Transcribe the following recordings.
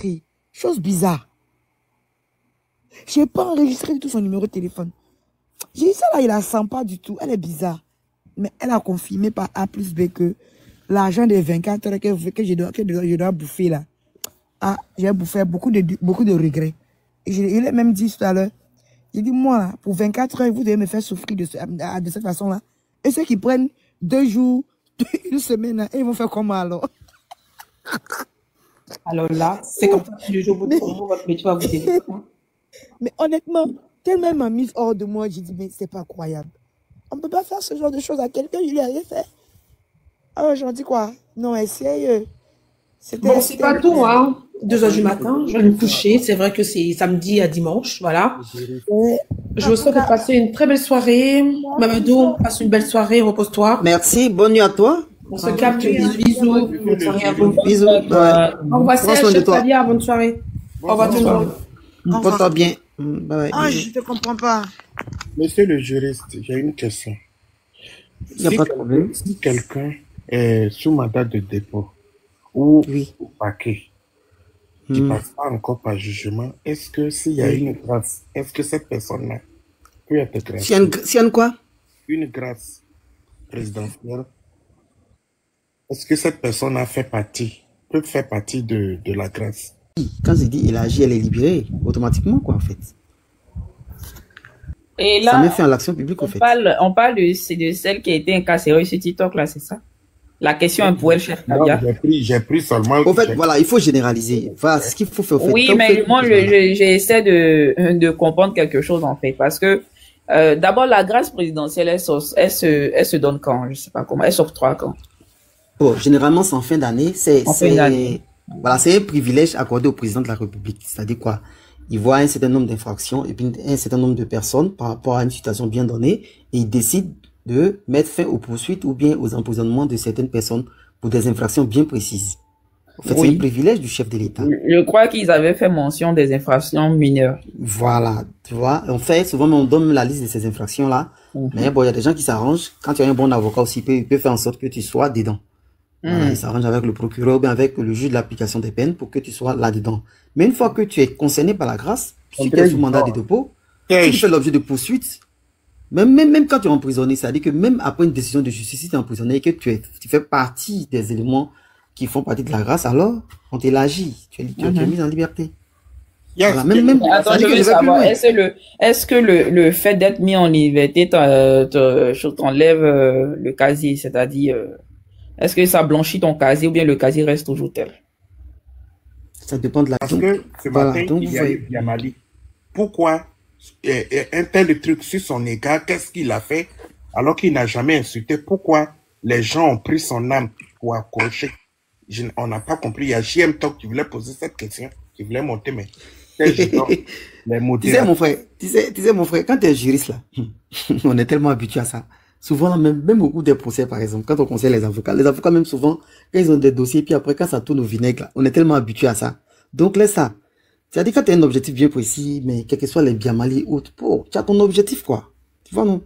pris. Chose bizarre. Je n'ai pas enregistré du tout son numéro de téléphone. J'ai dit ça là, il la sent pas du tout. Elle est bizarre. Mais elle a confirmé par A plus B que l'argent des 24 heures que je dois bouffer là. Ah, j'ai bouffé beaucoup de regrets. Et je lui ai même dit tout à l'heure. J'ai dit, moi, là, pour 24 heures, vous devez me faire souffrir de cette façon-là. Et ceux qui prennent 2 jours, 1 semaine, là, ils vont faire comment alors? Alors là, c'est comme ça que le jour où tu vas vous dire. Mais honnêtement, tellement m'a mise hors de moi, j'ai dit, mais c'est pas croyable. On ne peut pas faire ce genre de choses à quelqu'un, je lui avais fait. Alors j'en dis quoi? Non, essaye. Bon, c'est pas tout, hein. 2 heures du matin, je vais me coucher. C'est vrai que c'est samedi à dimanche, voilà. Je vous souhaite de passer une très belle soirée. Mamadou, passe une belle soirée, repose-toi. Merci, bonne nuit à toi. On se capte, bisous. Bonne soirée à vous. Bisous. On va Serge Tanoh, bonne soirée. Au revoir tout le monde. Porte-toi bien. Ah, je te comprends pas. Monsieur le juriste, j'ai une question. Il n'y a pas de problème. Si quelqu'un est sous mandat de dépôt, ou au paquet, qui passe pas encore par jugement, est-ce que s'il y a une grâce, est-ce que cette personne-là peut être grâce? S'il y a une quoi? Une grâce présidentielle. Est-ce que cette personne a fait partie, peut faire partie de la grâce? Quand je dis il agit, elle est libérée, automatiquement quoi en fait. Et là, ça met fin à l'action publique en fait. On parle de celle qui a été incarcérée sur TikTok là, c'est ça? La question est pour elle, chère Tabia. J'ai pris seulement... Au fait, voilà, il faut généraliser. Voilà, c'est ce qu'il faut faire. Au fait. Oui, tant mais moi, j'essaie de comprendre quelque chose, en fait. Parce que, d'abord, la grâce présidentielle, elle se donne quand? Je ne sais pas comment. Elle s'octroie quand? Bon, généralement, c'est en fin d'année. Voilà, c'est un privilège accordé au président de la République. C'est-à-dire quoi? Il voit un certain nombre d'infractions et puis un certain nombre de personnes par rapport à une situation bien donnée et il décide de mettre fin aux poursuites ou bien aux emprisonnements de certaines personnes pour des infractions bien précises. En fait, c'est le privilège du chef de l'État. Je crois qu'ils avaient fait mention des infractions mineures. Voilà, tu vois. En fait, souvent, on donne la liste de ces infractions-là. Mais bon, il y a des gens qui s'arrangent. Quand tu as un bon avocat aussi, il peut faire en sorte que tu sois dedans. Voilà, il s'arrange avec le procureur ou bien avec le juge de l'application des peines pour que tu sois là-dedans. Mais une fois que tu es concerné par la grâce, si tu es sous mandat de dépôt, si tu fais l'objet de poursuites, même quand tu es emprisonné, c'est-à-dire que même après une décision de justice, si tu es emprisonné et que tu fais partie des éléments qui font partie de la grâce, alors on t'élargit, tu es mis en liberté. Yes. Voilà, attends, je veux savoir, est-ce que le fait d'être mis en liberté t'enlève le casier, c'est-à-dire est-ce que ça blanchit ton casier ou bien le casier reste toujours tel? Ça dépend de la... Parce que ce matin, il y a Mali. Pourquoi un tel truc sur son égard, qu'est-ce qu'il a fait alors qu'il n'a jamais insulté? Pourquoi les gens ont pris son âme pour accrocher? On n'a pas compris. Il y a JM Talk qui voulait poser cette question, qui voulait monter, mais tu sais mon frère, quand tu es juriste là, on est tellement habitué à ça. Souvent, même au cours des procès, par exemple, quand on conseille les avocats même souvent, quand ils ont des dossiers, puis après quand ça tourne au vinaigre, là, on est tellement habitué à ça. Donc laisse ça. C'est-à-dire quand tu as un objectif bien précis, mais quel que soit les biens malés ou autres, tu as ton objectif, quoi. Tu vois, non?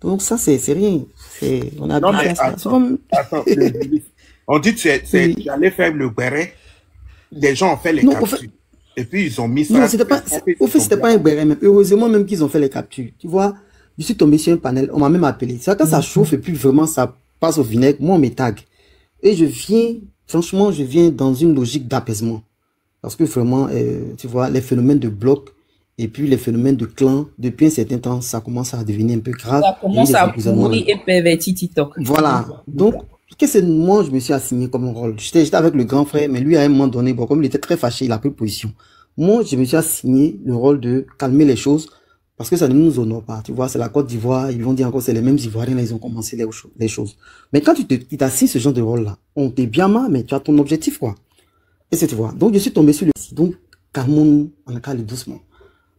Donc ça, c'est rien. On a non, mais attends, attends, on dit que tu allais faire le béret, les gens ont fait les captures. Et puis ils ont mis ça. Non, au fait, c'était pas un béret, mais heureusement même qu'ils ont fait les captures. Tu vois, je suis tombé sur un panel, on m'a même appelé. Ça, quand ça chauffe et puis vraiment ça passe au vinaigre, moi on me tag. Et je viens, franchement, je viens dans une logique d'apaisement. Parce que vraiment, tu vois, les phénomènes de bloc et puis les phénomènes de clan, depuis un certain temps, ça commence à devenir un peu grave. Ça commence à pourrir et pervertir TikTok. Voilà. Donc, qu'est-ce que moi, je me suis assigné comme rôle? J'étais avec le grand frère, mais lui, à un moment donné, bon, comme il était très fâché, il a pris position. Moi, je me suis assigné le rôle de calmer les choses parce que ça ne nous honore pas. Tu vois, c'est la Côte d'Ivoire, ils vont dire encore, c'est les mêmes Ivoiriens, là, ils ont commencé les choses. Mais quand tu t'assignes ce genre de rôle-là, on t'est bien mal, mais tu as ton objectif, quoi. Et c'est, tu vois, donc je suis tombé sur le site, donc calmons-nous, on a calé doucement.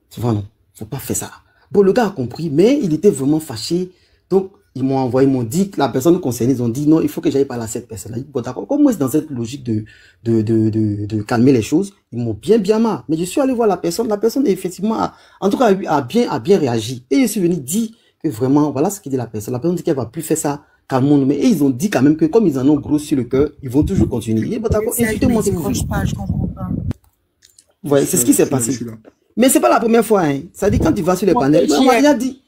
Tu vois, non, faut pas faire ça. Bon, le gars a compris, mais il était vraiment fâché. Donc, ils m'ont envoyé, ils m'ont dit que la personne concernée, ils ont dit non, il faut que j'aille parler à cette personne-là. Bon, d'accord, comme moi, c'est dans cette logique de calmer les choses, ils m'ont bien marre. Mais je suis allé voir la personne effectivement, en tout cas, a bien réagi. Et je suis venu dire que vraiment, voilà ce qu'il dit la personne. La personne dit qu'elle va plus faire ça. Mais et ils ont dit quand même que comme ils en ont gros sur le cœur, ils vont toujours continuer. Bon, d'accord, insultez-moi si vous voulez. Ouais, c'est ce qui s'est passé. Mais c'est pas la première fois. Hein. Ça dit quand tu vas sur les panels, on m'a déjà dit.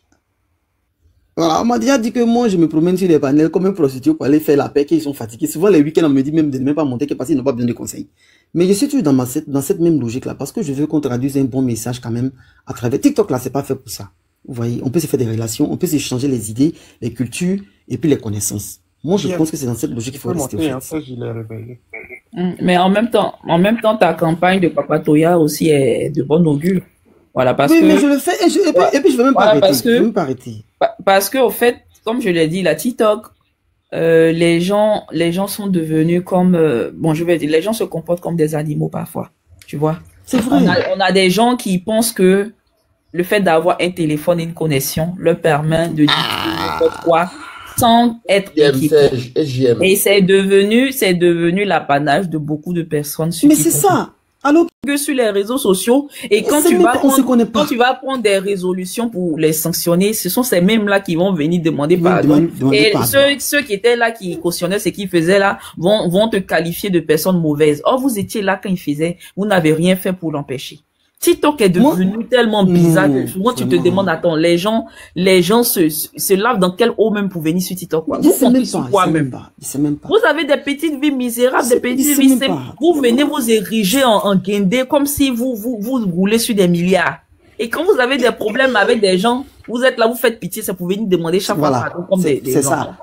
Voilà, on m'a déjà dit que moi, je me promène sur les panels comme un prostitué pour aller faire la paix, qu'ils sont fatigués. Souvent, les week-ends, on me dit même de ne même pas monter, parce qu'ils n'ont pas besoin de conseils. Mais je suis toujours dans cette même logique-là, parce que je veux qu'on traduise un bon message quand même à travers TikTok, là, c'est pas fait pour ça. Vous voyez, on peut se faire des relations, on peut s'échanger les idées, les cultures et puis les connaissances. Moi, je pense que c'est dans cette logique qu'il faut rester. Mais en même temps, ta campagne de Papatoya aussi est de bon augure. Voilà, parce que... mais je le fais et puis je veux même pas arrêter. Parce que, au fait, comme je l'ai dit, la TikTok, les gens sont devenus comme, bon, je vais dire, les gens se comportent comme des animaux parfois. Tu vois? C'est vrai. On a des gens qui pensent que le fait d'avoir un téléphone et une connexion leur permet de dire n'importe quoi sans être équipé. Et c'est devenu l'apanage de beaucoup de personnes. Mais c'est ça. Alors que sur les réseaux sociaux, et quand tu vas prendre des résolutions pour les sanctionner, ce sont ces mêmes-là qui vont venir demander pardon. Et ceux qui étaient là, qui cautionnaient ce qu'ils faisaient là, vont te qualifier de personnes mauvaises. Or, vous étiez là quand ils faisaient, vous n'avez rien fait pour l'empêcher. TikTok est devenu tellement bizarre que souvent tu te demandes, attends, les gens se lavent dans quel eau même pour venir sur TikTok, quoi. Ils ne savent même pas. Vous avez des petites vies misérables, des petites vies, vous venez vous ériger en guindé comme si vous roulez sur des milliards. Et quand vous avez des problèmes avec des gens, vous êtes là, vous faites pitié, ça pouvait venir demander chaque fois comme des gens. C'est ça.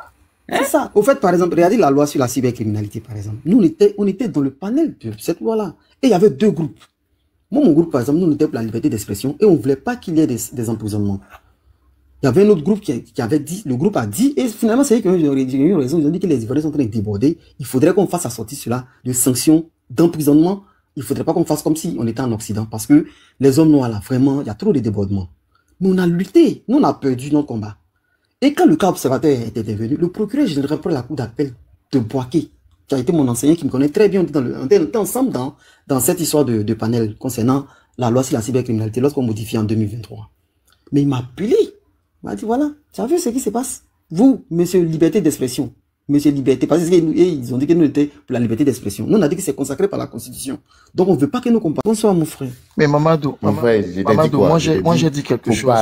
C'est ça. Au fait, par exemple, regardez la loi sur la cybercriminalité, par exemple. Nous, on était dans le panel de cette loi-là. Et il y avait deux groupes. Moi, mon groupe, par exemple, nous, on était pour la liberté d'expression et on ne voulait pas qu'il y ait des emprisonnements. Il y avait un autre groupe qui avait dit, le groupe a dit, et finalement, c'est vrai qu'ils ont eu raison, ils ont dit que les Ivoiriens sont en train de déborder. Il faudrait qu'on fasse assortir cela de sanctions, d'emprisonnement. Il ne faudrait pas qu'on fasse comme si on était en Occident parce que les hommes noirs, là, vraiment, il y a trop de débordements. Mais on a lutté, nous, on a perdu notre combat. Et quand le cas observateur était intervenu, le procureur général pour la cour d'appel de Boaké, qui a été mon enseignant, qui me connaît très bien, on était ensemble dans cette histoire de panel concernant la loi sur la cybercriminalité, lorsqu'on modifie en 2023. Mais il m'a appelé, il m'a dit, voilà, tu as vu ce qui se passe? Vous, monsieur Liberté d'expression, monsieur Liberté, parce qu'ils ont dit que nous étions pour la liberté d'expression. Nous, on a dit que c'est consacré par la Constitution. Donc, on ne veut pas que nous comparions. Bonsoir, mon frère. Mais Mamadou, moi, j'ai dit quelque chose.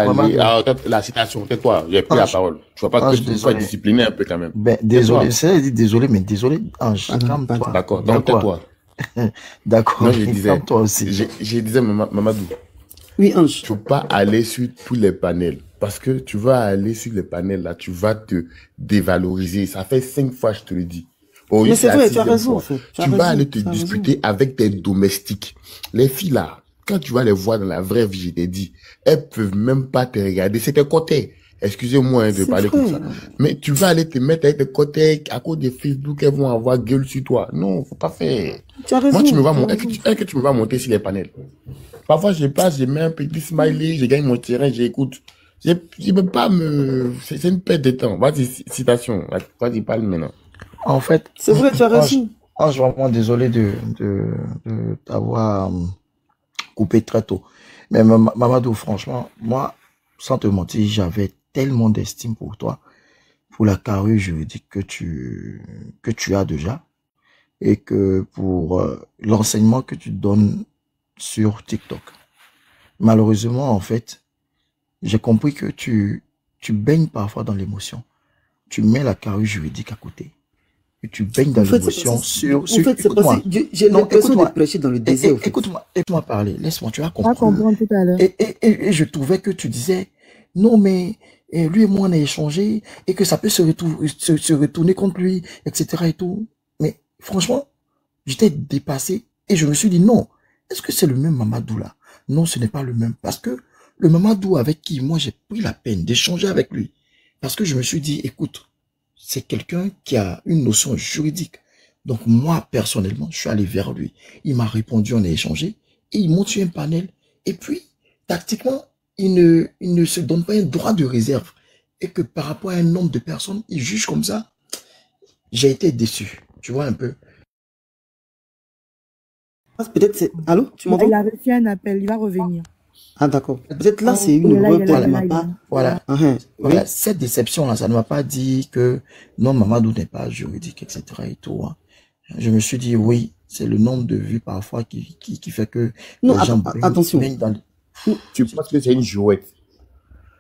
La citation, tais-toi, j'ai pris la parole. Je ne vois pas que tu sois discipliné un peu quand même. Ben, désolé, c'est désolé, mais désolé, Ange. D'accord, donc tais-toi. D'accord, moi, je disais, toi aussi. Je disais, Mamadou, oui, Ange. Tu ne peux pas aller sur tous les panels. Parce que tu vas aller sur les panels, là, tu vas te dévaloriser. Ça fait 5 fois, je te le dis. Oh, mais c'est vrai, tu as raison. Tu vas aller te disputer avec tes domestiques. Les filles, là, quand tu vas les voir dans la vraie vie, je t'ai dit, elles peuvent même pas te regarder. C'est tes côtés. Excusez-moi de parler comme ça. Mais tu vas aller te mettre avec tes côtés à cause de Facebook, elles vont avoir gueule sur toi. Non, faut pas faire. Tu as raison. Moi, tu me vas monter. Est-ce que tu me vas monter sur les panels? Parfois, je passe, je mets un petit smiley, je gagne mon terrain, j'écoute. Je ne peux pas me... C'est une perte de temps. Vas-y, citation. Vas-y, parle maintenant. En fait... C'est vrai, tu as raison. Je suis vraiment désolé de t'avoir coupé très tôt. Mais Mamadou, franchement, moi, sans te mentir, j'avais tellement d'estime pour toi, pour la carrure juridique que tu as déjà, et que pour l'enseignement que tu donnes sur TikTok. Malheureusement, en fait... J'ai compris que tu baignes parfois dans l'émotion. Tu mets la carrure juridique à côté. Et tu baignes dans l'émotion En fait, c'est possible. J'ai l'impression de prêcher dans le désert. Écoute-moi, laisse-moi parler. Laisse-moi, tu vas comprendre. Tout à l'heure. Et je trouvais que tu disais, non, mais lui et moi, on a échangé et que ça peut se retourner contre lui, etc. et tout. Mais franchement, j'étais dépassé et je me suis dit, non, est-ce que c'est le même Mamadou là? Non, ce n'est pas le même. Parce que le Mamadou avec qui moi j'ai pris la peine d'échanger avec lui, parce que je me suis dit, écoute, c'est quelqu'un qui a une notion juridique. Donc moi, personnellement, je suis allé vers lui. Il m'a répondu, on a échangé, et il monte sur un panel. Et puis, tactiquement, il ne se donne pas un droit de réserve. Et que par rapport à un nombre de personnes, il juge comme ça. J'ai été déçu, tu vois un peu. Peut-être c'est... Allô, tu m'entends? Il a reçu un appel, il va revenir. Ah d'accord. Peut-être là, c'est une erreur, elle m'a pas... Voilà. Voilà. Cette déception-là, ça ne m'a pas dit que non, Mamadou n'est pas juridique, etc. et tout. Hein. Je me suis dit, oui, c'est le nombre de vues parfois qui fait que les gens baignent dans les... Tu penses que c'est une jouette?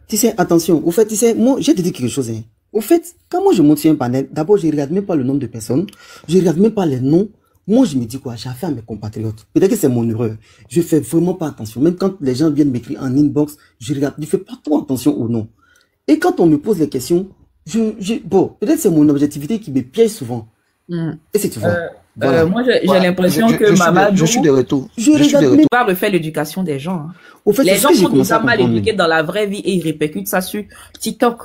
Tu sais, attention, au fait, tu sais, moi, j'ai dit quelque chose. Hein. Au fait, quand moi je monte sur un panel, d'abord, je ne regarde même pas le nombre de personnes, je ne regarde même pas les noms. Moi, je me dis quoi, j'ai affaire à mes compatriotes. Peut-être que c'est mon erreur. Je ne fais vraiment pas attention. Même quand les gens viennent m'écrire en inbox, je regarde, je ne fais pas trop attention aux noms. Et quand on me pose les questions, bon, peut-être que c'est mon objectivité qui me piège souvent. Mmh. Et c'est tu vois. Voilà. Moi, j'ai l'impression que Mamadou... Je suis de retour. Je va refaire l'éducation des gens. Hein. Au fait, les gens sont déjà mal éduqués dans la vraie vie et ils répercutent ça sur TikTok.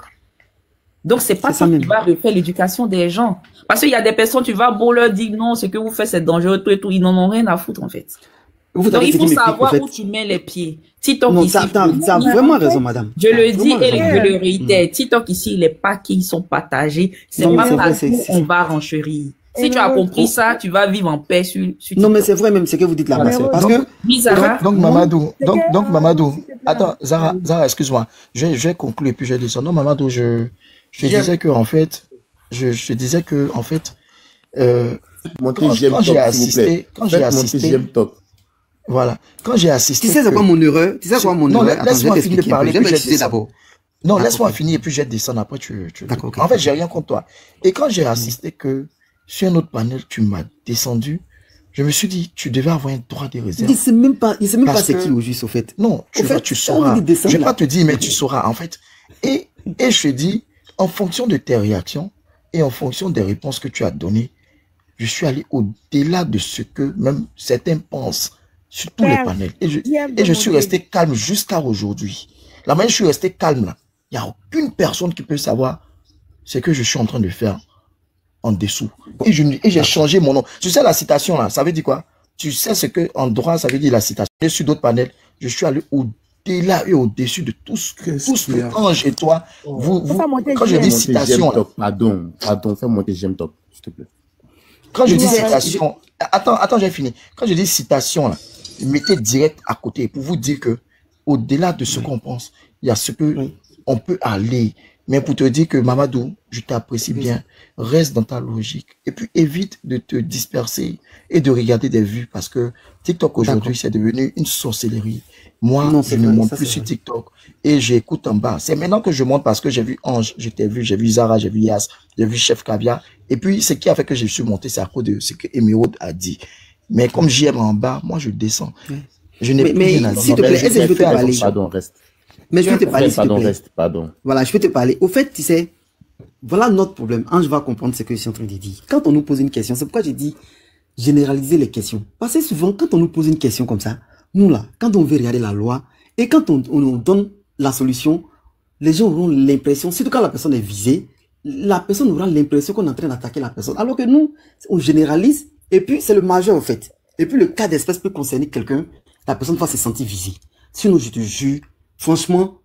Donc, c'est pas ça qui va refaire l'éducation des gens. Parce qu'il y a des personnes, tu vas pour leur dire non, ce que vous faites, c'est dangereux, tout et tout. Ils n'en ont rien à foutre, en fait. Donc, il faut savoir où tu mets les pieds. TikTok ici... Tu as vraiment raison, madame. Je le dis et je le réitère. TikTok ici, les paquets, ils sont partagés. C'est pas parce qu'on va renchérir. Si tu as compris ça, tu vas vivre en paix sur TikTok. Non, mais c'est vrai même ce que vous dites là-bas. Parce que... Donc, Mamadou... Attends, Zara, excuse-moi. Je vais conclure et puis je vais descendre. Non, Mamadou, je disais que en fait, je disais que en fait, quand j'ai assisté, tu sais c'est quoi mon erreur, tu sais quoi mon erreur. Laisse-moi finir de parler, puis je descends. Non, laisse-moi finir et puis je descends après tu. En fait, j'ai rien contre toi. Et quand j'ai assisté que sur un autre panel, tu m'as descendu. Je me suis dit, tu devais avoir un droit de réserve. Il ne sait même pas c'est qui au juste, au fait. Non, tu sauras. Je vais pas te dire, mais tu sauras, en fait. Et je dis, en fonction de tes réactions et en fonction des réponses que tu as données, je suis allé au-delà de ce que même certains pensent sur tous les panels. Et je suis resté calme jusqu'à aujourd'hui. La manière je suis resté calme, là. Il n'y a aucune personne qui peut savoir ce que je suis en train de faire en dessous. Et j'ai changé mon nom. Tu sais la citation, là, ça veut dire quoi? Tu sais ce que en droit, ça veut dire la citation. Et sur d'autres panels, je suis allé au-delà. T'es là et au-dessus de tout ce que Ange et toi, quand je dis citation... Pardon, fais monter j'aime top, s'il te plaît. Quand je dis citation... Attends, j'ai fini. Quand je dis citation, là, mettez direct à côté pour vous dire que au-delà de ce qu'on pense, il y a ce que on peut aller. Mais pour te dire que Mamadou, je t'apprécie bien, reste dans ta logique et puis évite de te disperser et de regarder des vues parce que TikTok aujourd'hui, c'est devenu une sorcellerie. Moi, je ne monte plus sur TikTok et j'écoute en bas. C'est maintenant que je monte parce que j'ai vu Ange, je t'ai vu, j'ai vu Zara, j'ai vu Yas, j'ai vu Chef Caviar. Et puis, ce qui a fait que je suis monté, c'est à cause de ce que Emeraude a dit. Mais comme j'y aime en bas, moi, je descends. Je n'ai plus rien à dire. S'il te plaît, est-ce que je peux te parler? Pardon, reste. Mais je vais te parler, s'il te plaît. Pardon. Voilà, je vais te parler. Au fait, tu sais, voilà notre problème. Ange va comprendre ce que je suis en train de dire. Quand on nous pose une question, c'est pourquoi j'ai dit généraliser les questions. Parce que souvent, quand on nous pose une question comme ça, nous là, quand on veut regarder la loi, et quand on donne la solution, les gens auront l'impression, surtout quand la personne est visée, la personne aura l'impression qu'on est en train d'attaquer la personne. Alors que nous, on généralise, et puis c'est le majeur en fait. Et puis le cas d'espèce peut concerner quelqu'un, la personne va se sentir visée. Sinon, je te jure, franchement,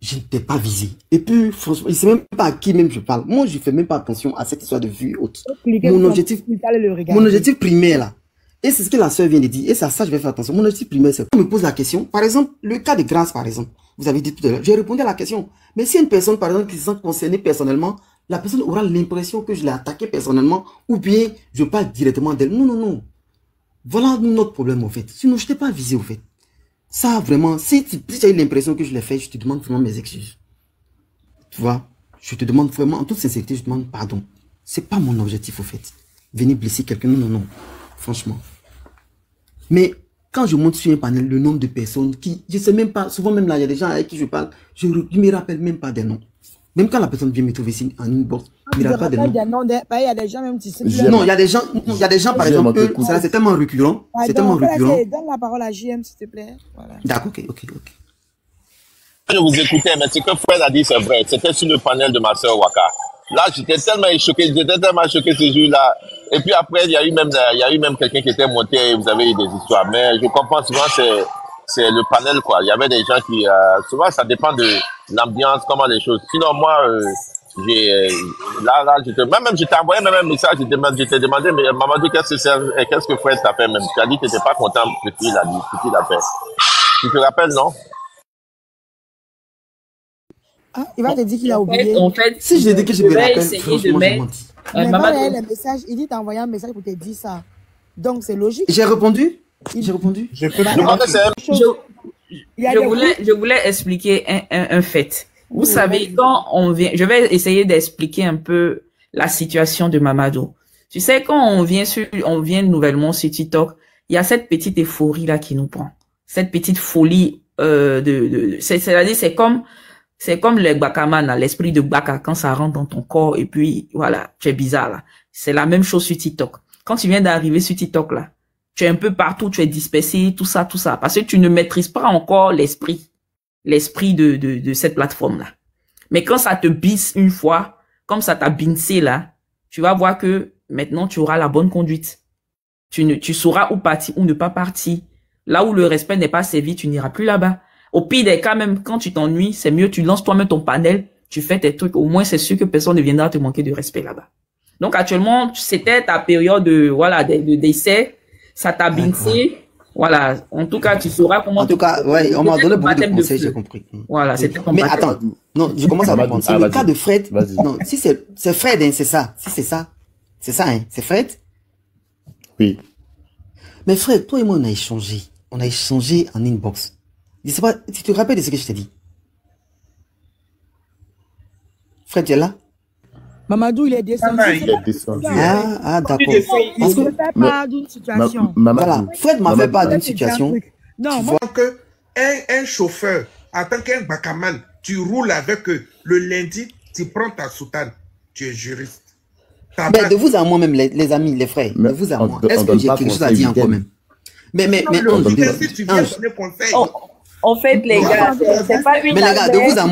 je ne t'ai pas visé. Et puis, franchement, il ne sait même pas à qui même je parle. Moi, je ne fais même pas attention à cette histoire de vue haute. Mon objectif primaire, là. Et c'est ce que la soeur vient de dire. Et c'est à ça que je vais faire attention. Mon objectif primaire, c'est qu'on me pose la question. Par exemple, le cas de grâce, par exemple. Vous avez dit tout à l'heure. J'ai répondu à la question. Mais si une personne, par exemple, qui se sent concernée personnellement, la personne aura l'impression que je l'ai attaquée personnellement ou bien je parle directement d'elle. Non, non, non. Voilà notre problème, au fait. Sinon, je ne t'ai pas visé, au fait. Ça, vraiment, si tu as eu l'impression que je l'ai fait, je te demande vraiment mes excuses. Tu vois, je te demande vraiment, en toute sincérité, je te demande pardon. C'est pas mon objectif, au fait. Venir blesser quelqu'un, non, non, non. Franchement. Mais quand je monte sur un panel, le nombre de personnes qui, je sais même pas, souvent même là, il y a des gens avec qui je parle, je ne me rappelle même pas des noms. Même quand la personne vient me trouver ici en inbox, il ne rappelle pas des noms. Il y a des gens même qui se... Non, il y a des gens, par exemple, c'est tellement récurrent. C'est tellement récurrent. Donne la parole à JM, s'il te plaît. Voilà. D'accord, ok. Je vous écoutais, mais ce que Fred a dit, c'est vrai. C'était sur le panel de ma soeur Waka. Là, j'étais tellement choqué ce jour-là. Et puis après, il y a eu même quelqu'un qui était monté et vous avez eu des histoires. Mais je comprends souvent, c'est le panel, quoi. Il y avait des gens qui... souvent, ça dépend de l'ambiance, comment les choses. Sinon, moi, je t'ai envoyé même un message, je t'ai demandé, mais Mamadou, qu'est-ce que Fred t'a fait même? Tu as dit que tu n'étais pas content de ce qu'il a fait. Tu te rappelles, non? Ah, il va te dire qu'il a oublié. En fait, si je dis que je vais essayer de mettre... Mais Mamadou, il a envoyé un message pour te dire ça. Donc, c'est logique. J'ai répondu. Je voulais expliquer un fait. Vous savez, quand on vient... Je vais essayer d'expliquer un peu la situation de Mamadou. Tu sais, quand on vient nouvellement sur TikTok, il y a cette petite euphorie-là qui nous prend. Cette petite folie c'est-à-dire, c'est comme le Bakamana, l'esprit de Baka, quand ça rentre dans ton corps et puis, voilà, tu es bizarre, là. C'est la même chose sur TikTok. Quand tu viens d'arriver sur TikTok, là, tu es un peu partout, tu es dispersé, tout ça, parce que tu ne maîtrises pas encore l'esprit de cette plateforme-là. Mais quand ça te bisse une fois, comme ça t'a bincé, là, tu vas voir que maintenant, tu auras la bonne conduite. Tu sauras où partir, où ne pas partir. Là où le respect n'est pas servi, tu n'iras plus là-bas. Au pire des cas, même quand tu t'ennuies, c'est mieux, tu lances toi-même ton panel, tu fais tes trucs. Au moins, c'est sûr que personne ne viendra te manquer de respect là-bas. Donc, actuellement, c'était ta période de décès. Ça t'a bincé. Voilà. En tout cas, tu sauras comment... En tout cas, ouais, on m'a donné beaucoup de conseils, j'ai compris. Voilà, c'était ton... Mais attends, non, je commence à comprendre. C'est le cas de Fred. Non, si c'est Fred, hein, c'est ça. Si c'est ça. C'est ça, hein. C'est Fred? Oui. Mais Fred, toi et moi, on a échangé. On a échangé en inbox. Je sais pas, tu te rappelles de ce que je t'ai dit? Fred, tu es là? Mamadou, il est descendu. Ah, d'accord. Parce que... Voilà. Fred m'a fait part d'une situation. Non, tu vois que un chauffeur, en tant qu'un bacaman, tu roules avec eux. Le lundi, tu prends ta soutane. Tu es juriste. Mais de vous à moi-même, les amis, les frères, de vous à moi. Est-ce que j'ai quelque chose à dire encore même? En fait, les gars, c'est pas une... Mais les gars, de vous à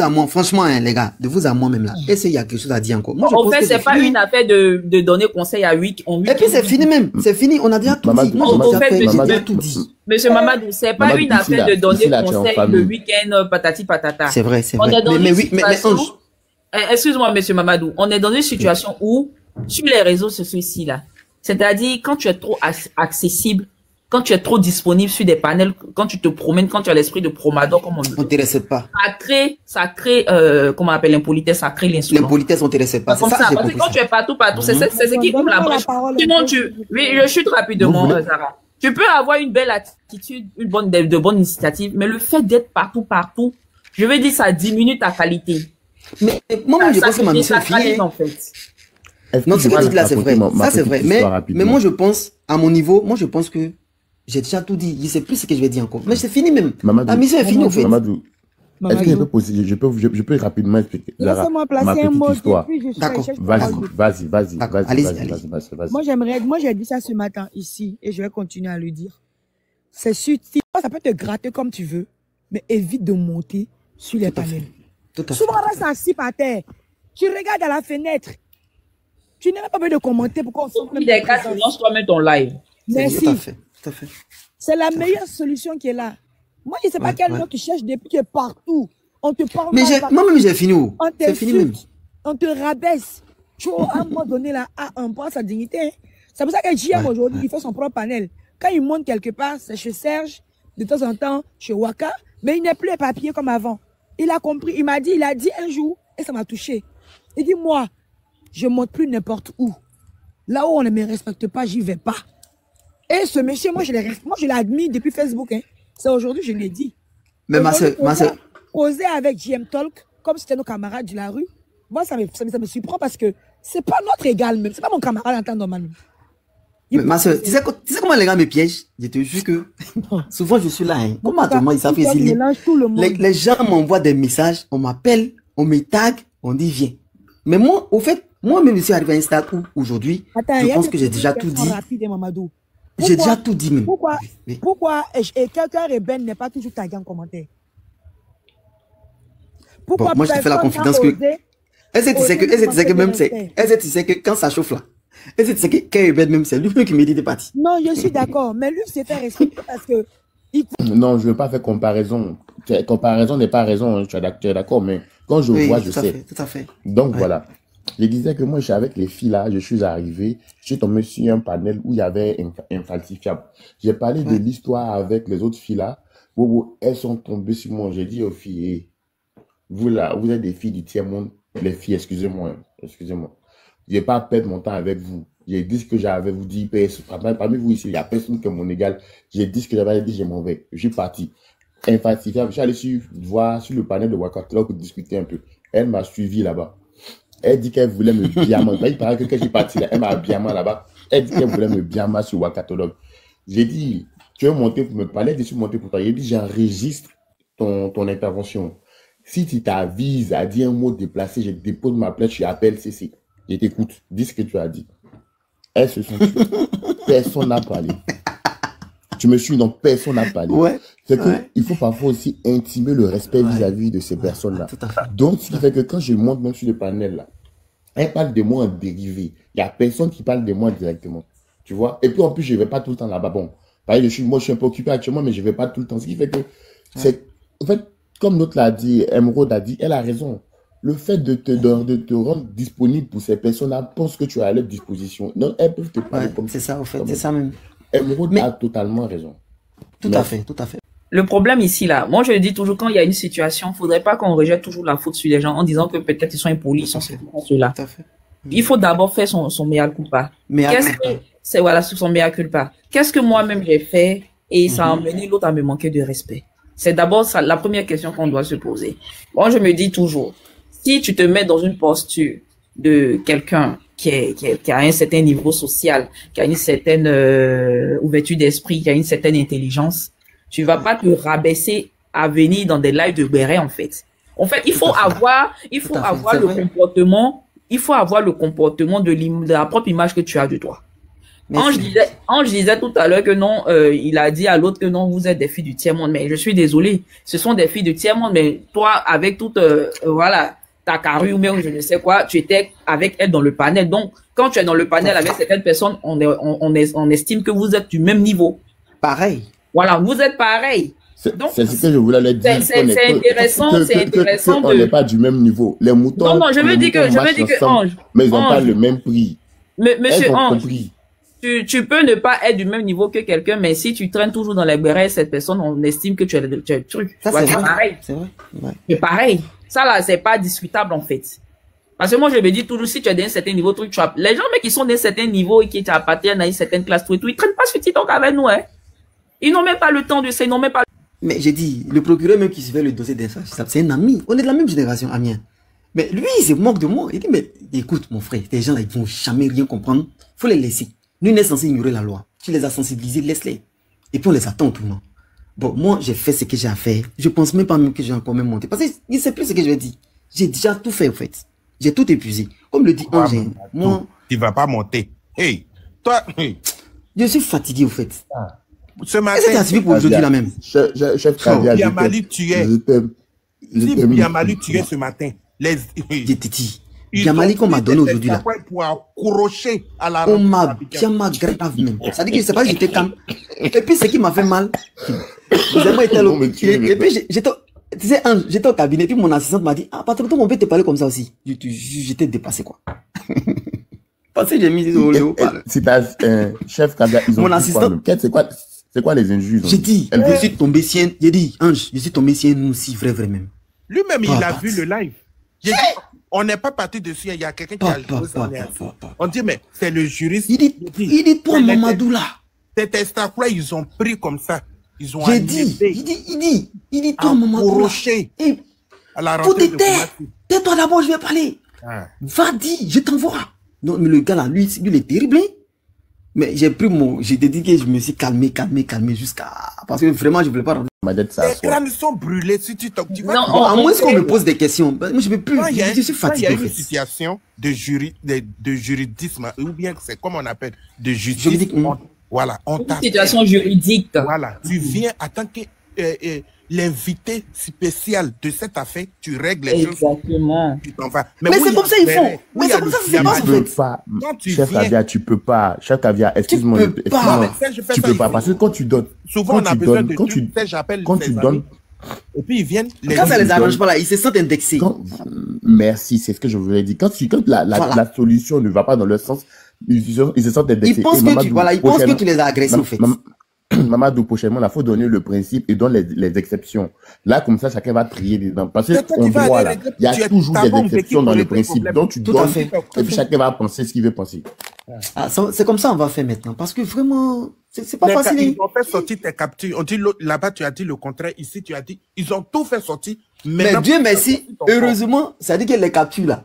moi-même, franchement, hein, les gars, de vous à moi-même, là, est-ce qu'il y a quelque chose à dire encore? Moi, en fait, c'est pas une affaire de donner conseil à 8. Et puis, c'est fini même, c'est fini, on a déjà tout dit. Moi, j'ai déjà tout dit. Monsieur Mamadou, c'est pas une affaire de donner conseil le week-end, patati patata. C'est vrai, c'est vrai. Excuse-moi, monsieur Mamadou, on est dans une situation où, sur les réseaux sociaux ici, là, c'est-à-dire, quand tu es trop accessible, quand tu es trop disponible sur des panels, quand tu te promènes, quand tu as l'esprit de promador, comme on dit. On ne t'intéresse pas. Ça crée, comment on appelle, l'impolitesse, ça crée l'insolence. L'impolitesse, on ne t'intéresse pas. C'est ça, parce que quand tu es partout, c'est ce qui ouvre la brèche. Sinon, oui, je chute rapidement, Zara. Tu peux avoir une belle attitude, de bonnes initiatives, mais le fait d'être partout, je veux dire, ça diminue ta qualité. Mais moi, je pense que ma mission est finie, en fait. Non, ce que tu dis là, c'est vrai. Ça, c'est vrai. Mais moi, je pense, à mon niveau, moi, je pense que j'ai déjà tout dit. Je ne sais plus ce que je vais dire encore. Mais c'est fini même. Ma mission est finie, en fait. Mamadou, est-ce que je peux rapidement expliquer ma petite histoire? D'accord. Vas-y. Moi, j'ai dit ça ce matin, ici, et je vais continuer à le dire. C'est subtil. Ça peut te gratter comme tu veux, mais évite de monter sur les panels. Souvent, on reste assis par terre. Tu regardes à la fenêtre. Tu n'as pas besoin de commenter pourquoi on s'en fait. Des cas, tu lances toi-même ton live. Merci. Tout à fait. C'est la meilleure solution qui est là. Moi, je ne sais pas quel nom tu cherches depuis que partout. On te parle. Mais moi-même, j'ai fini où? C'est fini même. On te rabaisse. Tu vois, à un moment donné, là, on prend sa dignité. C'est pour ça que JM aujourd'hui, il fait son propre panel. Quand il monte quelque part, c'est chez Serge, de temps en temps, chez Waka, mais il n'est plus les papiers comme avant. Il a compris, il a dit un jour, et ça m'a touché. Il dit, moi, je ne monte plus n'importe où. Là où on ne me respecte pas, j'y vais pas. Et ce monsieur, moi, je l'ai admis depuis Facebook. Hein. C'est aujourd'hui, je l'ai dit. Mais ma soeur... Oser avec JM Talk, comme c'était nos camarades de la rue, moi, ça me surprend parce que c'est pas notre égal même. C'est pas mon camarade en temps normal. Mais ma soeur, tu sais comment les gars me piègent? Je te jure que souvent je suis là. Hein. Comment moi ils savent les gens m'envoient des messages, on m'appelle, on me tag, on dit viens. Mais moi, au fait, moi-même je suis arrivé à un stade où aujourd'hui, je pense que j'ai déjà tout dit. J'ai déjà tout dit même. Pourquoi quelqu'un rebelle n'est pas toujours tagué en commentaire? Pourquoi moi je te fais la confidence que. Est-ce que tu sais que quand ça chauffe là? Et c'est que même c'est lui qui me dit de partir. Non, je suis d'accord, mais lui c'est faire respecter parce que... Non, je ne veux pas faire comparaison. Comparaison n'est pas raison, tu es d'accord, mais quand je vois, je sais. Tout à fait. Donc voilà, je disais que moi, je suis avec les filles là, je suis arrivé, je suis tombé sur un panel où il y avait infalsifiable. J'ai parlé de l'histoire avec les autres filles là, où elles sont tombées sur moi. J'ai dit aux filles, vous là, vous êtes des filles du tiers-monde, les filles, excusez-moi. Je ne vais pas perdre mon temps avec vous. j'ai dit ce que j'avais vous dit, parmi vous ici, il n'y a personne qui est mon égal, j'ai dit ce que j'avais dit, je m'en vais, je suis parti. Infatigable, je suis allé voir sur le panel de Wakatla pour discuter un peu. Elle m'a suivi là-bas. Elle dit qu'elle voulait me diamant. Il paraît que quand je suis parti là, elle m'a diamant là-bas. Elle dit qu'elle voulait me diamant sur Wakatologue. J'ai dit, tu veux monter pour me parler, je suis monté pour toi. J'ai dit, j'enregistre ton intervention. Si tu t'avises à dire un mot déplacé, je dépose ma plainte, je appelle CC. Je t'écoute, dis ce que tu as dit. Elles se sont tuées. Personne n'a parlé. Tu me suis, donc personne n'a parlé. Ouais, c'est que il faut parfois aussi intimer le respect vis-à-vis de ces personnes-là. Donc, ce qui fait que quand je monte même sur le panel, là, elles parlent de moi en dérivé. Il n'y a personne qui parle de moi directement. Tu vois? Et puis, en plus, je ne vais pas tout le temps là-bas. Bon, pareil, moi, je suis un peu occupé actuellement, mais je ne vais pas tout le temps. Ce qui fait que, c'est, en fait, comme l'autre l'a dit, Emeraude a dit, elle a raison. Le fait de te rendre disponible pour ces personnes-là, pense que tu as à leur disposition. Non, elles peuvent te parler comme ça. C'est ça, en fait. C'est ça même. Emeraude a totalement raison. Tout à fait. Le problème ici, là, moi je le dis toujours, quand il y a une situation, il ne faudrait pas qu'on rejette toujours la faute sur les gens en disant que peut-être ils sont impolis, ils sont ceux-là. Il faut d'abord faire son mea culpa. Voilà, son mea culpa. Qu'est-ce que moi-même j'ai fait et ça a amené l'autre à me manquer de respect? C'est d'abord la première question qu'on doit se poser. Moi, je me dis toujours, si tu te mets dans une posture de quelqu'un qui a un certain niveau social, qui a une certaine ouverture d'esprit, qui a une certaine intelligence, tu vas pas te rabaisser à venir dans des lives de béret, en fait. En fait, il faut avoir le comportement de la propre image que tu as de toi. Ange disait tout à l'heure que non, il a dit à l'autre que non, vous êtes des filles du tiers-monde. Mais je suis désolé, ce sont des filles du tiers-monde. Mais toi, avec toute, voilà, ta carrure ou je ne sais quoi, tu étais avec elle dans le panel. Donc, quand tu es dans le panel avec certaines personnes, on estime que vous êtes du même niveau. Pareil. Voilà, vous êtes pareil. C'est ce que je voulais leur dire. C'est intéressant. On n'est pas du même niveau. Les moutons. Non, non, je veux dire que Ange. Mais ils n'ont pas le même prix. Monsieur Ange. Tu peux ne pas être du même niveau que quelqu'un, mais si tu traînes toujours dans les bérets, cette personne, on estime que tu es le truc. Ça, c'est pareil. C'est vrai. Ouais. C'est pareil. Ça, là, c'est pas discutable, en fait. Parce que moi, je me dis toujours, si tu es d'un certain niveau, les gens, mais qui sont d'un certain niveau et qui appartiennent à une certaine classe, ils traînent pas sur TikTok avec nous, hein. Ils n'ont même pas le temps de ça, ils n'ont même pas. Mais j'ai dit, le procureur même qui suivait le dossier d'un c'est un ami. On est de la même génération, Amien. Mais lui, il se moque de moi. Il dit, mais écoute, mon frère, ces gens-là, ils vont jamais rien comprendre. Faut les laisser. Nul n'est censé ignorer la loi. Tu les as sensibilisés, laisse-les. Et puis on les attend au tournant. Bon, moi, j'ai fait ce que j'ai à faire. Je pense même pas que j'ai encore même monté. Parce qu'il ne sait plus ce que je vais dire. J'ai déjà tout fait, en fait. J'ai tout épuisé. Comme le dit Ange, moi... Tu vas pas monter. Hey, toi... Je suis fatigué, en fait. Ah. Ce matin... Est-ce que tu as suivi pour aujourd'hui, la même? Chef Kadia, Biamali tuait ce matin. Biamali qu'on m'a donné aujourd'hui là. Pour accrocher à la on m'a bien malgré même. Ça dit que je sais pas, j'étais calme. Et puis ce qui m'a fait mal, j'étais au cabinet, puis mon assistante m'a dit, ah, patron, on peut te parler comme ça aussi. J'étais dépassé quoi. Parce que j'ai mis au léo. C'est ta chef Kabila. Mon assistante, c'est quoi les injures? J'ai dit, je suis tombé sien. J'ai dit, Ange, je suis tombé sien nous aussi, vrai même. Lui-même, il a vu le live. J'ai dit. On n'est pas parti dessus, il y a quelqu'un qui a joué son air. On dit, mais c'est le juriste. Il dit toi, Mamadou, là. Cet estample-là, ils ont pris comme ça. Ils ont il dit, toi, Mamadou, là. Et faut te taire. Tais-toi d'abord, je vais parler. Ah. Va, dis, je t'envoie. Non, mais le gars, là, lui, il est terrible, hein. Mais j'ai pris mon... J'ai dit que je me suis calmé jusqu'à... Parce que vraiment, je ne voulais pas... Les crânes sont brûlés si tu t'occupes. Non, à moins qu'on me pose des questions. Moi, je ne peux plus... Je suis fatigué. Il y a une situation de juridisme, ou bien c'est comme on appelle, de justice. Juridique. Voilà, on t'a... Une situation juridique. Voilà, tu viens en tant que l'invité spécial de cette affaire, tu règles les choses. Exactement. Mais c'est comme ça qu'ils font. Mais c'est comme ça que c'est pas en fait. Chef Avia, tu peux pas. Chef Avia, excuse-moi. Tu peux pas. Parce que quand tu donnes. Souvent, on a besoin de trucs. Quand tu donnes. Et puis ils viennent. Quand ça les arrange pas là, ils se sentent indexés. Merci, c'est ce que je voulais dire. Quand la solution ne va pas dans leur sens, ils se sentent indexés. Ils pensent que tu les as agressés en fait. Mamadou, prochainement, il faut donner le principe et donner les exceptions. Là, comme ça, chacun va trier dedans. Parce qu'on voit là, il y a toujours des exceptions dans le principe. Donc, tu donnes, et puis chacun va penser ce qu'il veut penser. Ah, c'est comme ça on va faire maintenant, parce que vraiment, c'est pas facile. Ils ont fait sortir tes captures. On dit là-bas, tu as dit le contraire. Ici, tu as dit, ils ont tout fait sortir. Mais Dieu merci, heureusement, ça dit que les captures là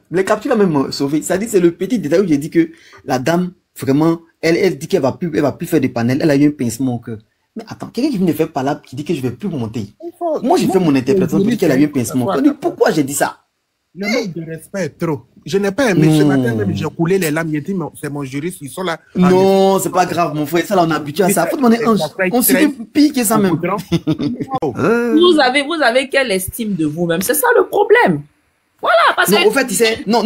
même m'ont sauvé. Ça dit, c'est le petit détail où j'ai dit que la dame, vraiment, elle dit qu'elle va plus faire des panels. Elle a eu un pincement au cœur. Mais attends, quelqu'un qui ne fait pas là, qui dit que je vais plus monter. Moi, j'ai fait mon interprétation pour dire qu'elle a eu un pincement au cœur. Pourquoi j'ai dit ça? Le manque de respect est trop. Je n'ai pas aimé. Ce matin, même, j'ai coulé les lames. J'ai dit, c'est mon juriste, ils sont là. Non, c'est pas grave, mon frère. Ça, là, on est habitué à ça. Faut demander un. On se fait pire que ça, même. Vous avez quelle estime de vous-même? C'est ça le problème. Voilà. Parce que. Non, au fait, tu sais. Non,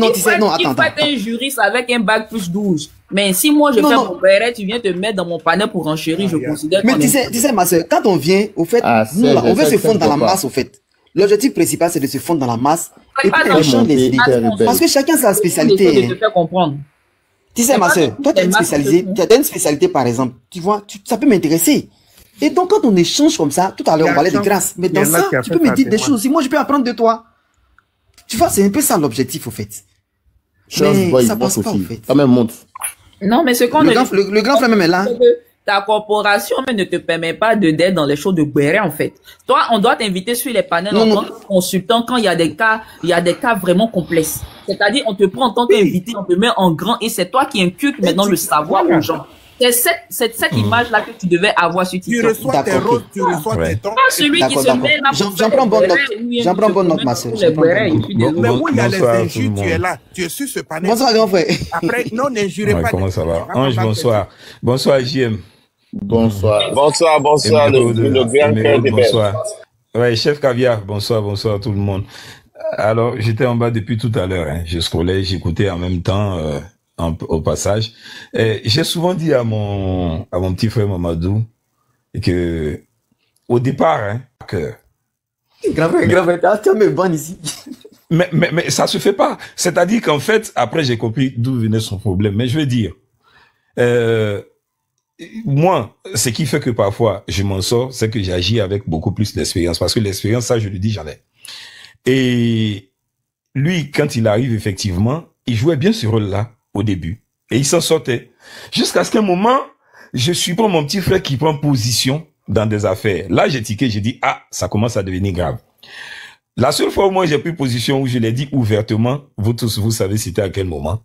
attends. Tu fais un juriste avec un bac plus 12. Mais si moi, je fais mon béret, tu viens te mettre dans mon panel pour enchérir, je considère. Mais tu sais, ma soeur, quand on vient, au fait, on veut se fondre dans la masse, au fait. L'objectif principal, c'est de se fondre dans la masse et puis on change les idées. Parce que chacun sa spécialité. Tu sais, ma soeur, toi, tu as une spécialité, par exemple. Tu vois, ça peut m'intéresser. Et donc, quand on échange comme ça, tout à l'heure, on parlait de grâce. Mais dans ça, tu peux me dire des choses. Moi, je peux apprendre de toi. Tu vois, c'est un peu ça l'objectif, au fait. Mais ça passe pas, au fait. Ça même monte. Non, mais ce qu'on... Le grand frère même est là. Ta corporation ne te permet pas d'être dans les shows de béret, en fait. Toi, on doit t'inviter sur les panels en tant que consultant quand il y a des cas vraiment complexes. C'est-à-dire, on te prend en tant qu'invité, on te met en grand et c'est toi qui inculques maintenant le savoir aux gens. C'est cette image-là que tu devais avoir sur TikTok. Tu reçois tes rôles, tu reçois tes temps. Pas celui qui se met là. J'en prends bonne note. J'en prends bonne note, ma soeur. Mais où il y a les injures, tu es là. Tu es sur ce panel. Bonsoir, grand frère. Après, non, n'injurez pas. Comment ça va? Ange, bonsoir. Bonsoir, JM. Bonsoir. Bonsoir, le grand cœur des belles. Ouais, chef Caviar, bonsoir tout le monde. Alors, j'étais en bas depuis tout à l'heure, hein. Je scrollais, j'écoutais en même temps, au passage. J'ai souvent dit à mon petit frère Mamadou que, au départ, hein, que... Grave, tu as mes bonnes ici. Mais ça se fait pas. C'est-à-dire qu'en fait, après j'ai compris d'où venait son problème. Mais je veux dire, moi, ce qui fait que parfois je m'en sors, c'est que j'agis avec beaucoup plus d'expérience, parce que l'expérience, ça je le dis, j'en ai. Et lui, quand il arrive, effectivement, il jouait bien ce rôle-là au début et il s'en sortait. Jusqu'à ce qu'un moment, je suis pas mon petit frère qui prend position dans des affaires. Là, j'ai tiqué, j'ai dit, ah, ça commence à devenir grave. La seule fois où moi j'ai pris position, où je l'ai dit ouvertement, vous tous, vous savez c'était à quel moment.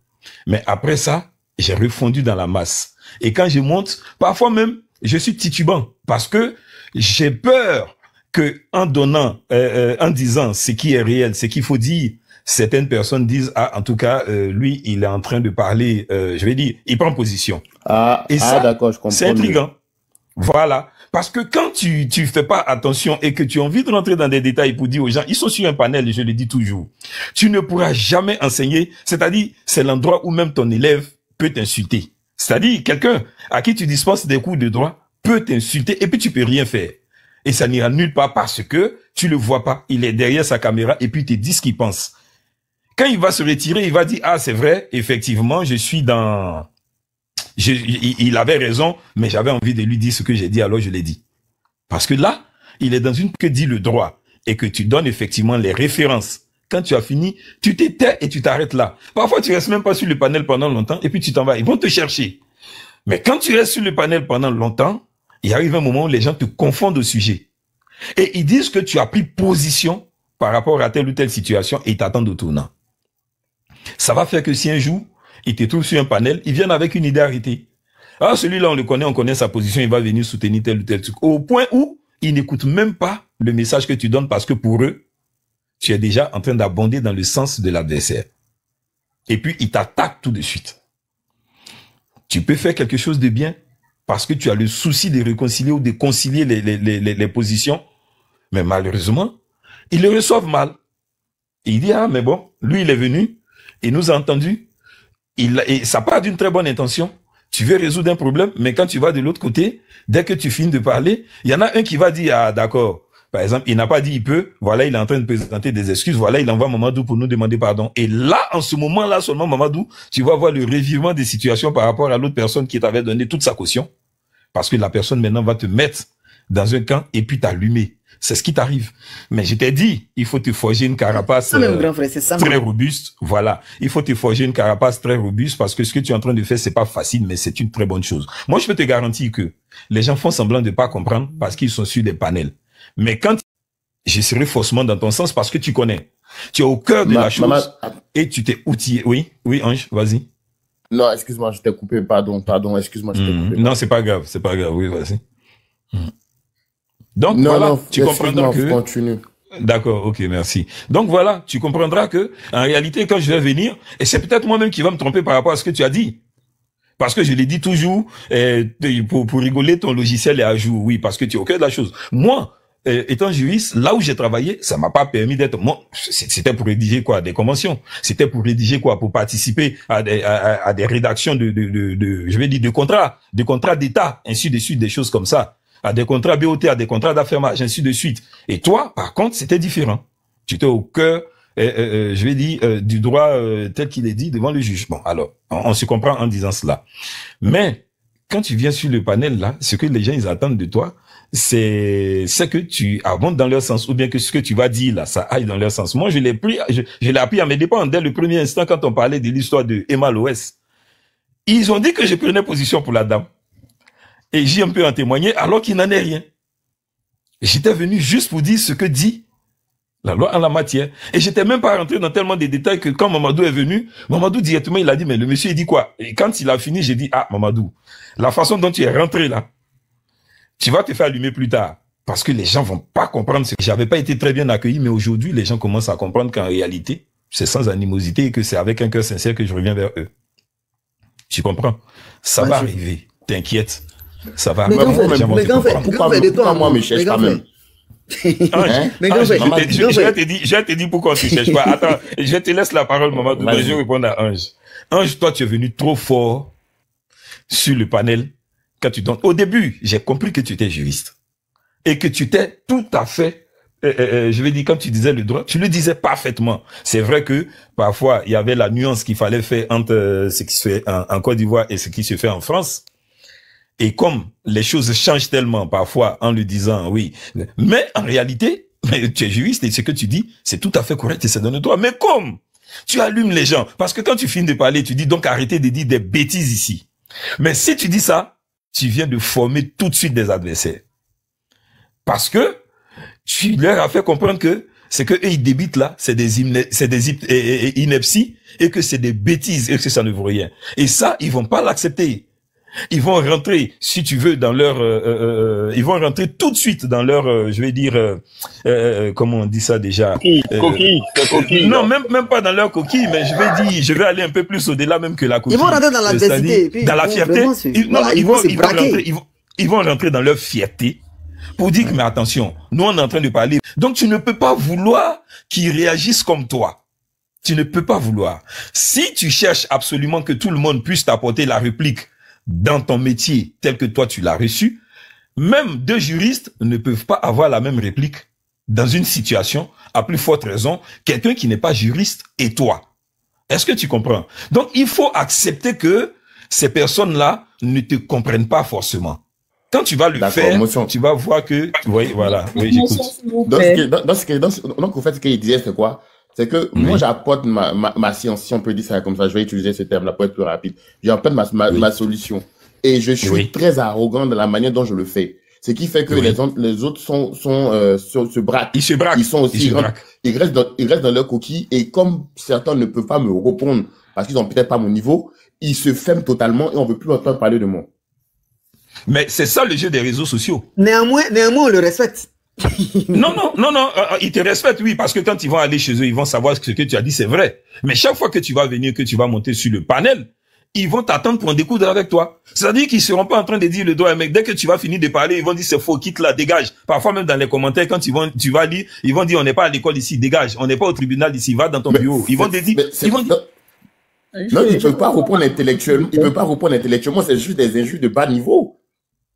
Mais après ça, j'ai refondu dans la masse. Et quand je monte, parfois même, je suis titubant parce que j'ai peur que en disant ce qui est réel, ce qu'il faut dire, certaines personnes disent, ah, en tout cas, lui, il est en train de parler, je vais dire, il prend position. Ah, et ça, d'accord, je comprends. C'est intriguant. Voilà. Parce que quand tu fais pas attention et que tu as envie de rentrer dans des détails pour dire aux gens, ils sont sur un panel, je le dis toujours, tu ne pourras jamais enseigner, c'est-à-dire, c'est l'endroit où même ton élève peut t'insulter. C'est-à-dire, quelqu'un à qui tu dispenses des cours de droit peut t'insulter et puis tu peux rien faire. Et ça n'ira nulle part parce que tu le vois pas. Il est derrière sa caméra et puis tu dis ce qu'il pense. Quand il va se retirer, il va dire, ah, c'est vrai, effectivement, je suis dans... il avait raison, mais j'avais envie de lui dire ce que j'ai dit, alors je l'ai dit. Parce que là, il est dans une que dit le droit et que tu donnes effectivement les références. Quand tu as fini, tu te tais et tu t'arrêtes là. Parfois, tu restes même pas sur le panel pendant longtemps et puis tu t'en vas. Ils vont te chercher. Mais quand tu restes sur le panel pendant longtemps, il arrive un moment où les gens te confondent au sujet. Et ils disent que tu as pris position par rapport à telle ou telle situation et ils t'attendent au tournant. Ça va faire que si un jour, ils te trouvent sur un panel, ils viennent avec une idée arrêtée. Ah, celui-là, on le connaît, on connaît sa position, il va venir soutenir tel ou tel truc. Au point où ils n'écoutent même pas le message que tu donnes parce que pour eux, tu es déjà en train d'abonder dans le sens de l'adversaire. Et puis, ils t'attaquent tout de suite. Tu peux faire quelque chose de bien parce que tu as le souci de réconcilier ou de concilier les positions. Mais malheureusement, ils le reçoivent mal. Et il dit, ah, mais bon, lui, il est venu. Il nous a entendu, et ça part d'une très bonne intention. Tu veux résoudre un problème, mais quand tu vas de l'autre côté, dès que tu finis de parler, il y en a un qui va dire, ah d'accord, par exemple, il n'a pas dit il peut, voilà, il est en train de présenter des excuses, voilà, il envoie Mamadou pour nous demander pardon. Et là, en ce moment-là seulement, Mamadou, tu vas voir le revirement des situations par rapport à l'autre personne qui t'avait donné toute sa caution, parce que la personne maintenant va te mettre dans un camp et puis t'allumer. c'est ce qui t'arrive. Mais je t'ai dit, il faut te forger une carapace très robuste. Voilà, il faut te forger une carapace très robuste parce que ce que tu es en train de faire, c'est pas facile, mais c'est une très bonne chose. Moi, je peux te garantir que les gens font semblant de pas comprendre parce qu'ils sont sur des panels. Mais quand je serai forcément dans ton sens parce que tu connais. Tu es au cœur de la chose et tu t'es outillé. Oui, oui, Ange, vas-y. Non, excuse-moi, je t'ai coupé, pardon, excuse-moi, je t'ai coupé. Non, c'est pas grave, oui, vas-y. Donc, non, voilà, non, tu comprendras que... Continue. D'accord, ok, merci. Donc, voilà, tu comprendras que, en réalité, quand je vais venir, et c'est peut-être moi-même qui va me tromper par rapport à ce que tu as dit. Parce que je l'ai dit toujours, pour rigoler, ton logiciel est à jour, oui, parce que tu es au cœur de la chose. Moi, étant juriste, là où j'ai travaillé, ça m'a pas permis d'être. Moi, c'était pour rédiger quoi, des conventions. C'était pour rédiger quoi, pour participer à des rédactions de contrats, de contrats d'État, ainsi de suite, des choses comme ça, à des contrats BOT, à des contrats d'affermage, ainsi de suite. Et toi, par contre, c'était différent. Tu étais au cœur, du droit tel qu'il est dit devant le juge. Bon, alors, on se comprend en disant cela. Mais quand tu viens sur le panel là, ce que les gens ils attendent de toi, c'est que tu avances dans leur sens, ou bien que ce que tu vas dire là, ça aille dans leur sens. Moi, je l'ai appris à mes dépens dès le premier instant quand on parlait de l'histoire de Emma Loès. Ils ont dit que je prenais position pour la dame. Et j'ai un peu en témoigné, alors qu'il n'en est rien. J'étais venu juste pour dire ce que dit la loi en la matière. Et j'étais même pas rentré dans tellement de détails que quand Mamadou est venu, Mamadou directement, il a dit, mais le monsieur, il dit quoi? Et quand il a fini, j'ai dit, ah, Mamadou, la façon dont tu es rentré là, tu vas te faire allumer plus tard. Parce que les gens vont pas comprendre ce que j'avais pas été très bien accueilli, mais aujourd'hui, les gens commencent à comprendre qu'en réalité, c'est sans animosité et que c'est avec un cœur sincère que je reviens vers eux. Tu comprends? Ça va arriver. T'inquiète. Ça va arriver. Mais quand moi, je cherche pas même. Je vais te dire pourquoi tu cherches pas. Attends, je te laisse la parole, maman. Je vais répondre à Ange. Ange, toi, tu es venu trop fort sur le panel. Quand tu donnes. Au début, j'ai compris que tu étais juriste et que tu t'es tout à fait, quand tu disais le droit, tu le disais parfaitement. C'est vrai que parfois, il y avait la nuance qu'il fallait faire entre ce qui se fait en Côte d'Ivoire et ce qui se fait en France. Et comme les choses changent tellement parfois en le disant, oui, mais en réalité, tu es juriste et ce que tu dis, c'est tout à fait correct et c'est dans le droit. Mais comme tu allumes les gens, parce que quand tu finis de parler, tu dis donc arrêtez de dire des bêtises ici. Mais si tu dis ça, tu viens de former tout de suite des adversaires. Parce que tu leur as fait comprendre que ce que eux, ils débitent là, c'est des inepties et que c'est des bêtises et que ça ne vaut rien. Et ça, ils vont pas l'accepter. Ils vont rentrer, si tu veux, dans leur... ils vont rentrer tout de suite dans leur... comment on dit ça déjà? Coquille. Non, même pas dans leur coquille, mais je vais aller un peu plus au-delà même que la coquille. Ils vont rentrer dans la fierté. Dans la fierté. Ils vont rentrer dans leur fierté pour dire que, mais attention, nous on est en train de parler. Donc tu ne peux pas vouloir qu'ils réagissent comme toi. Tu ne peux pas vouloir. Si tu cherches absolument que tout le monde puisse t'apporter la réplique dans ton métier tel que toi tu l'as reçu, même deux juristes ne peuvent pas avoir la même réplique dans une situation, à plus forte raison, quelqu'un qui n'est pas juriste et toi. Est-ce que tu comprends? Donc il faut accepter que ces personnes-là ne te comprennent pas forcément. Quand tu vas le faire, tu vas voir que... Oui, voilà. Oui, j'écoute. Donc, en fait, ce qu'il disait, c'est quoi? C'est que moi, j'apporte ma science, si on peut dire ça comme ça, je vais utiliser ce terme-là pour être plus rapide. J'apporte ma solution. Et je suis très arrogant de la manière dont je le fais. Ce qui fait que les autres se braquent. Ils se braquent. Ils sont aussi grands. Ils restent dans leur coquille. Et comme certains ne peuvent pas me répondre parce qu'ils n'ont peut-être pas mon niveau, ils se ferment totalement et on ne veut plus entendre parler de moi. Mais c'est ça le jeu des réseaux sociaux. Néanmoins, on le respecte. Non, ils te respectent, oui, parce que quand ils vont aller chez eux, ils vont savoir que ce que tu as dit, c'est vrai. Mais chaque fois que tu vas venir, que tu vas monter sur le panel, ils vont t'attendre pour en découdre avec toi. C'est-à-dire qu'ils seront pas en train de dire le droit, mec. Dès que tu vas finir de parler, ils vont dire c'est faux, quitte là, dégage. Parfois même dans les commentaires, quand tu vas lire, ils vont dire on n'est pas à l'école ici, dégage. On n'est pas au tribunal ici, va dans ton bureau. Ils vont te dire... Non, ils ne peuvent pas reprendre intellectuellement. Ils ne peuvent pas reprendre intellectuellement, c'est juste des injures de bas niveau.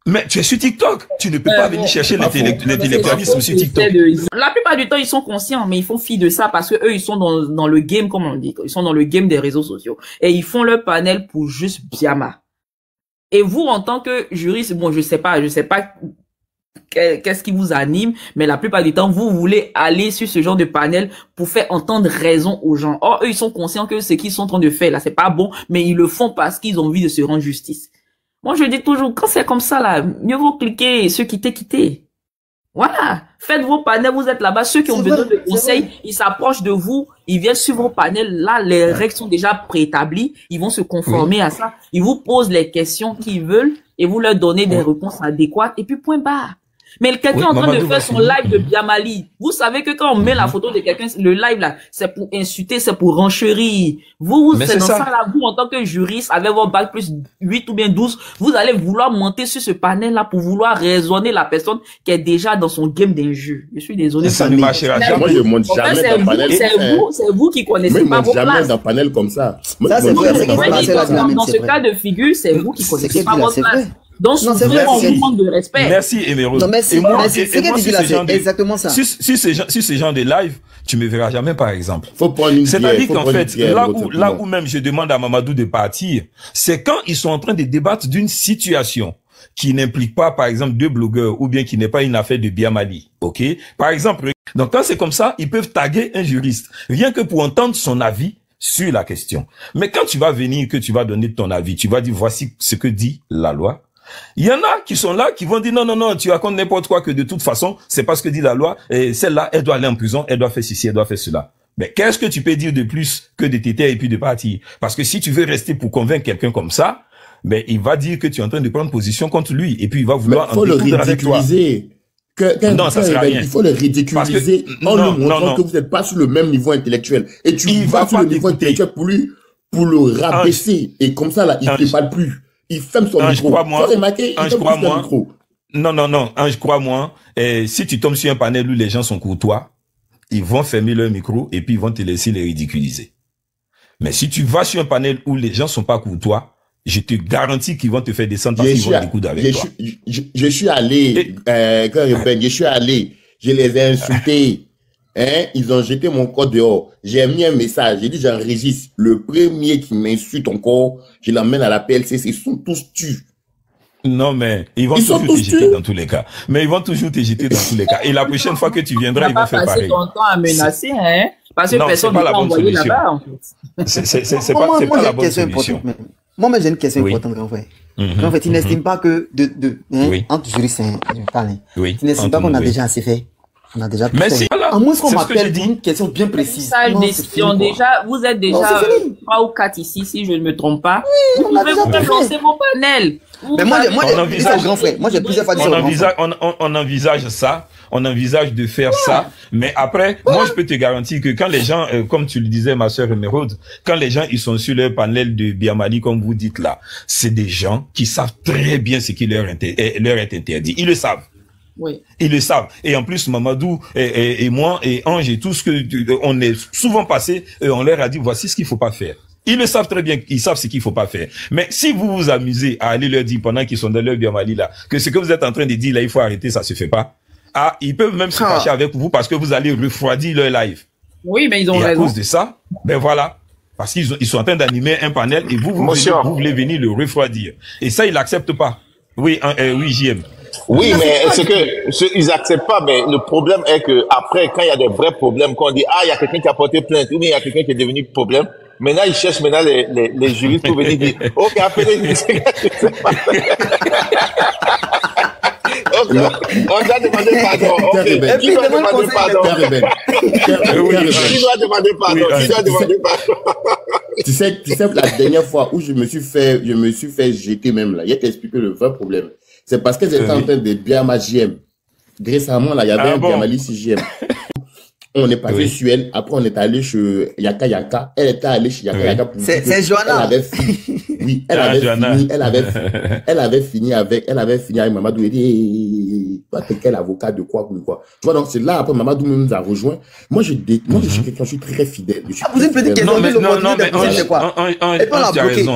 Mais tu es sur TikTok, tu ne peux pas venir chercher l'intellectualisme sur TikTok. La plupart du temps, ils sont conscients, mais ils font fi de ça parce que eux, ils sont dans le game, comme on dit, ils sont dans le game des réseaux sociaux et ils font leur panel pour juste Biama. Et vous, en tant que juriste, bon, je sais pas qu'est-ce qui vous anime, mais la plupart du temps, vous voulez aller sur ce genre de panel pour faire entendre raison aux gens. Or, eux, ils sont conscients que ce qu'ils sont en train de faire, là, c'est pas bon, mais ils le font parce qu'ils ont envie de se rendre justice. Moi, je dis toujours, quand c'est comme ça, là, mieux vaut cliquer et se quitter, quitter. Voilà. Faites vos panels, vous êtes là-bas. Ceux qui ont besoin de conseils, ils s'approchent de vous, ils viennent sur vos panels. Là, les règles sont déjà préétablies. Ils vont se conformer à ça. Ils vous posent les questions qu'ils veulent et vous leur donnez des réponses adéquates. Et puis, point barre. Mais quelqu'un en train de faire son live de Biamali. Vous savez que quand on met la photo de quelqu'un, le live là, c'est pour insulter, c'est pour renchérir. Vous, c'est dans ça là, vous en tant que juriste, avec vos bacs plus 8 ou bien 12, vous allez vouloir monter sur ce panel là pour vouloir raisonner la personne qui est déjà dans son game d'injure. Je suis désolé. Ça ne marchera jamais. Moi, je monte jamais dans panel. C'est vous qui connaissez pas vos places. Moi, je monte jamais dans panel comme ça. Ça, c'est vrai. Dans ce cas de figure, c'est vous qui connaissez pas vos places. Donc, non, c'est vrai, on vous manque de respect. Merci, Emeraude. Non, mais c'est exactement ça. Sur ce genre de live, tu me verras jamais, par exemple. C'est-à-dire qu'en fait, là où même je demande à Mamadou de partir, c'est quand ils sont en train de débattre d'une situation qui n'implique pas, par exemple, deux blogueurs ou bien qui n'est pas une affaire de Biamali. OK? Par exemple, donc quand c'est comme ça, ils peuvent taguer un juriste, rien que pour entendre son avis sur la question. Mais quand tu vas venir, que tu vas donner ton avis, tu vas dire, voici ce que dit la loi. Il y en a qui sont là, qui vont dire, non, non, non, tu racontes n'importe quoi, que de toute façon, c'est pas ce que dit la loi, et celle-là, elle doit aller en prison, elle doit faire ceci, elle doit faire cela. Mais qu'est-ce que tu peux dire de plus que de t'éteindre et puis de partir? Parce que si tu veux rester pour convaincre quelqu'un comme ça, ben, il va dire que tu es en train de prendre position contre lui, et puis il va vouloir en découdre avec toi. Non, ça sert à rien. Il faut le ridiculiser en lui montrant que vous n'êtes pas sur le même niveau intellectuel. Et tu vas sur le niveau intellectuel pour lui, pour le rabaisser. Et comme ça, là, il ne te parle plus. Il ferme son micro. Non, crois-moi. Si tu tombes sur un panel où les gens sont courtois, ils vont fermer leur micro et puis ils vont te laisser les ridiculiser. Mais si tu vas sur un panel où les gens sont pas courtois, je te garantis qu'ils vont te faire descendre parce qu'ils vont découdre avec toi. Je suis allé, je les ai insultés. Hein, ils ont jeté mon corps dehors. J'ai mis un message. J'ai dit, j'enregistre. Le premier qui m'insulte encore, je l'emmène à la PLC. Ils sont tous tués. Non, mais ils vont toujours te jeter dans tous les cas. Et la prochaine fois que tu viendras, ils vont faire pareil. Tu n'as pas passé ton temps à menacer, hein? Parce que personne ne peut envoyer là-bas, en fait. C'est pas la bonne solution. Moi-même, j'ai une question importante, en fait. En fait, ils n'estiment pas que entre juristes, ils n'estiment pas qu'on a déjà assez fait. On a déjà à moins qu'on m'appelle une question bien précise. Vous êtes déjà 3 ou 4 ici, si je ne me trompe pas. Oui, vous pouvez vous faire lancer mon panel. Mais moi j'ai plusieurs fois dit ça. On envisage ça. On envisage de faire ça. Mais après, moi, je peux te garantir que quand les gens, comme tu le disais, ma sœur Emeraude, quand les gens, ils sont sur leur panel de Biamali, comme vous dites là, c'est des gens qui savent très bien ce qui leur est interdit. Ils le savent. Oui. Ils le savent. Et en plus, Mamadou et moi et Ange et tout ce que on est souvent passé, on leur a dit voici ce qu'il faut pas faire. Ils le savent très bien, ils savent ce qu'il faut pas faire. Mais si vous vous amusez à aller leur dire pendant qu'ils sont dans leur Biamali là que ce que vous êtes en train de dire là, il faut arrêter, ça se fait pas. Ah, ils peuvent même se fâcher avec vous parce que vous allez refroidir leur live. Oui, mais ils ont raison. À cause de ça, ben voilà. Parce qu'ils sont en train d'animer un panel et vous voulez venir le refroidir. Et ça, ils l'acceptent pas. Oui, oui, JM. Oui, mais ils acceptent pas, mais le problème est que après, quand il y a des vrais problèmes, quand on dit, ah, il y a quelqu'un qui a porté plainte, ou bien il y a quelqu'un qui est devenu problème, maintenant, ils cherchent maintenant les juristes pour venir dire, ok, appelez-les, on doit demander pardon. Qui doit demander pardon? Tu sais, la dernière fois où je me suis fait jeter même là, il y a t'expliqué le vrai problème. C'est parce que j'étais en train de Biama JM. Récemment, là, il y avait un Biamali CJM. On est passé sur elle. Après, on est allé chez Yaka Yaka. Elle était allée chez Yaka Yaka. C'est Joanna. Elle avait fini. Oui, elle avait fini avec Mamadou. Elle dit, toi, t'es quel avocat de quoi, pour quoi. Tu vois, donc c'est là, après, Mamadou nous a rejoint. Moi, je suis quelqu'un, je suis très fidèle. Vous êtes peut-être quelqu'un de l'opportunité. Et pas la bloquer.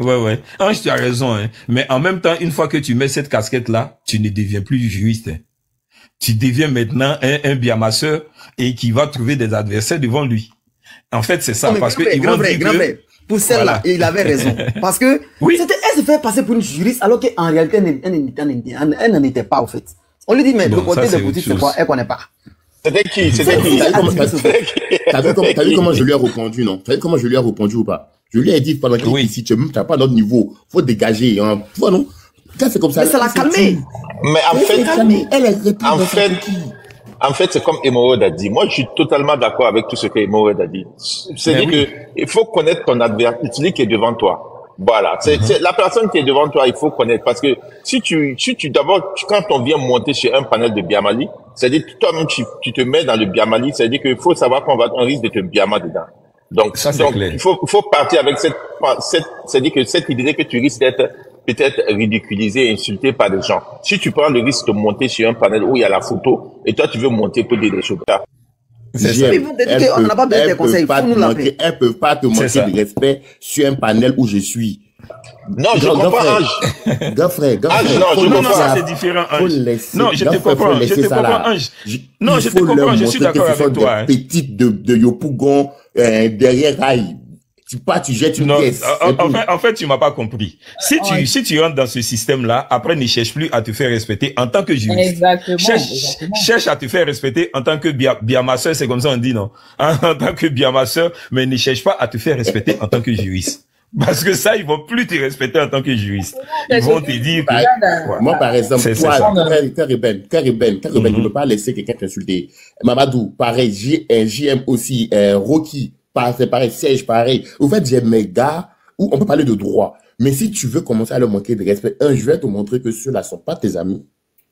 Ouais. Ange, tu as raison, hein. Mais en même temps, une fois que tu mets cette casquette-là, tu ne deviens plus juriste. Hein. Tu deviens maintenant un biamasseur et qui va trouver des adversaires devant lui. En fait, c'est ça. Parce que pour celle-là, il avait raison. Parce que, elle se fait passer pour une juriste alors qu'en réalité, elle n'en était pas, en fait. On lui dit, mais bon, le côté de boutique, c'est quoi? Elle connaît pas. C'était qui? C'était qui? T'as vu comment je lui ai répondu, non? T'as vu comment je lui ai répondu ou pas? Je lui ai dit, pendant qu'il est ici, tu n'as pas d'autre niveau. Faut dégager, hein. Tu vois, non? Quand c'est comme ça. Mais ça l'a calmé. Mais en fait, en fait, c'est comme Emored a dit. Moi, je suis totalement d'accord avec tout ce que Emored a dit. C'est-à-dire que, il faut connaître ton adversaire qui est devant toi. Voilà, c'est la personne qui est devant toi, il faut connaître, parce que d'abord, quand on vient monter sur un panel de biamali, c'est-à-dire toi-même tu te mets dans le biamali, c'est-à-dire qu'il faut savoir qu'on risque de te biama dedans. Donc, ça, donc il faut partir avec cette idée que tu risques d'être peut-être ridiculisé, insulté par des gens. Si tu prends le risque de monter sur un panel où il y a la photo et toi tu veux monter pour dire des choses. Elles peuvent pas te manquer de respect sur un panel où je suis. Non, je comprends. Ange, non, je comprends. Ça, c'est différent, Ange. Non, je te comprends. Je te comprends, Ange. Non, je te comprends. Je suis d'accord avec toi. Petite de Yopougon, derrière rail. Tu jettes une caisse. En fait, tu m'as pas compris. Si tu rentres dans ce système-là, après, ne cherche plus à te faire respecter en tant que juriste. Exactement. Cherche à te faire respecter en tant que biamasseur, c'est comme ça on dit, non? En tant que biamasseur, mais ne cherche pas à te faire respecter en tant que juriste. Parce que ça, ils vont plus te respecter en tant que juriste. Ils vont te dire... Moi, par exemple, toi, t'es rebelle, tu ne peux pas laisser quelqu'un t'insulter. Mamadou, pareil, JM aussi, Rocky, c'est pareil, Serge, pareil. En fait, j'ai mes gars où on peut parler de droit. Mais si tu veux commencer à leur manquer de respect, un, je vais te montrer que ceux-là ne sont pas tes amis.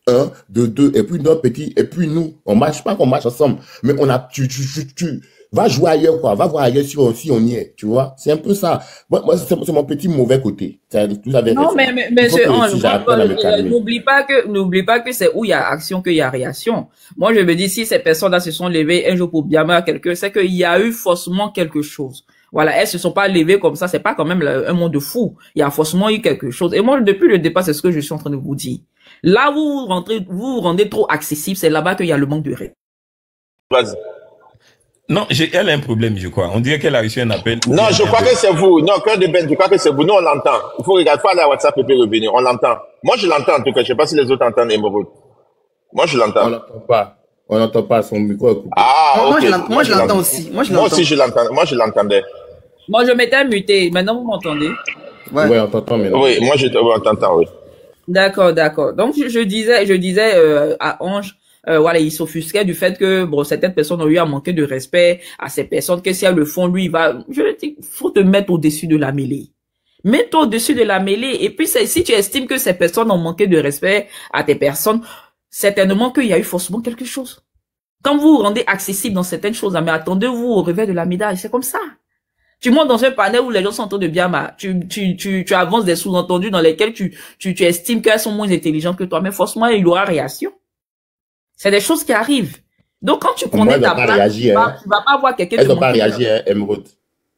Un, deux, et puis notre petit, et puis nous. On marche pas qu'on marche ensemble. Mais on a, va jouer ailleurs, quoi. Va voir ailleurs si on y est, tu vois. C'est un peu ça. Moi, c'est mon petit mauvais côté. Non, mais n'oublie pas que c'est où il y a action qu'il y a réaction. Moi, je me dis, si ces personnes-là se sont levées un jour pour biamer à quelqu'un, c'est qu'il y a eu forcément quelque chose. Voilà, elles se sont pas levées comme ça. C'est pas quand même un monde de fou. Il y a forcément eu quelque chose. Et moi, depuis le départ, c'est ce que je suis en train de vous dire. Là, vous vous rendez trop accessible. C'est là-bas qu'il y a le manque de règles. Vas-y. Non, elle a un problème, je crois. On dirait qu'elle a reçu un appel. Non, je crois que c'est vous. Non, Cœur de Ben, je crois que c'est vous. Nous, on l'entend. Il faut regarder, pas la WhatsApp et puis revenir. On l'entend. Moi, je l'entends, en tout cas. Je sais pas si les autres entendent. Moi, je l'entends. On l'entend pas. On n'entend pas, son micro est coupé. Ah, okay. Moi, je l'entends aussi. Moi, je l'entendais. Moi, je m'étais muté. Maintenant, vous m'entendez? Ouais. Oui, on t'entend maintenant. Oui, moi, je t'entends, oui. D'accord, d'accord. Donc, je disais à Ange, voilà, il s'offusquait du fait que bon, certaines personnes ont eu à manquer de respect à ces personnes, que si elles le font, lui, il va... Je dis, faut te mettre au-dessus de la mêlée. Mets-toi au-dessus de la mêlée. Et puis, si tu estimes que ces personnes ont manqué de respect à tes personnes, certainement qu'il y a eu forcément quelque chose. Quand vous vous rendez accessible dans certaines choses, mais attendez-vous au revers de la médaille, c'est comme ça. Tu montes dans un panel où les gens sont en train de biama. Tu avances des sous-entendus dans lesquels tu estimes qu'elles sont moins intelligentes que toi, mais forcément, il y aura réaction. C'est des choses qui arrivent. Donc, quand tu connais ta place, tu vas pas voir quelqu'un. Elles n'ont pas réagi, hein, Emeraude.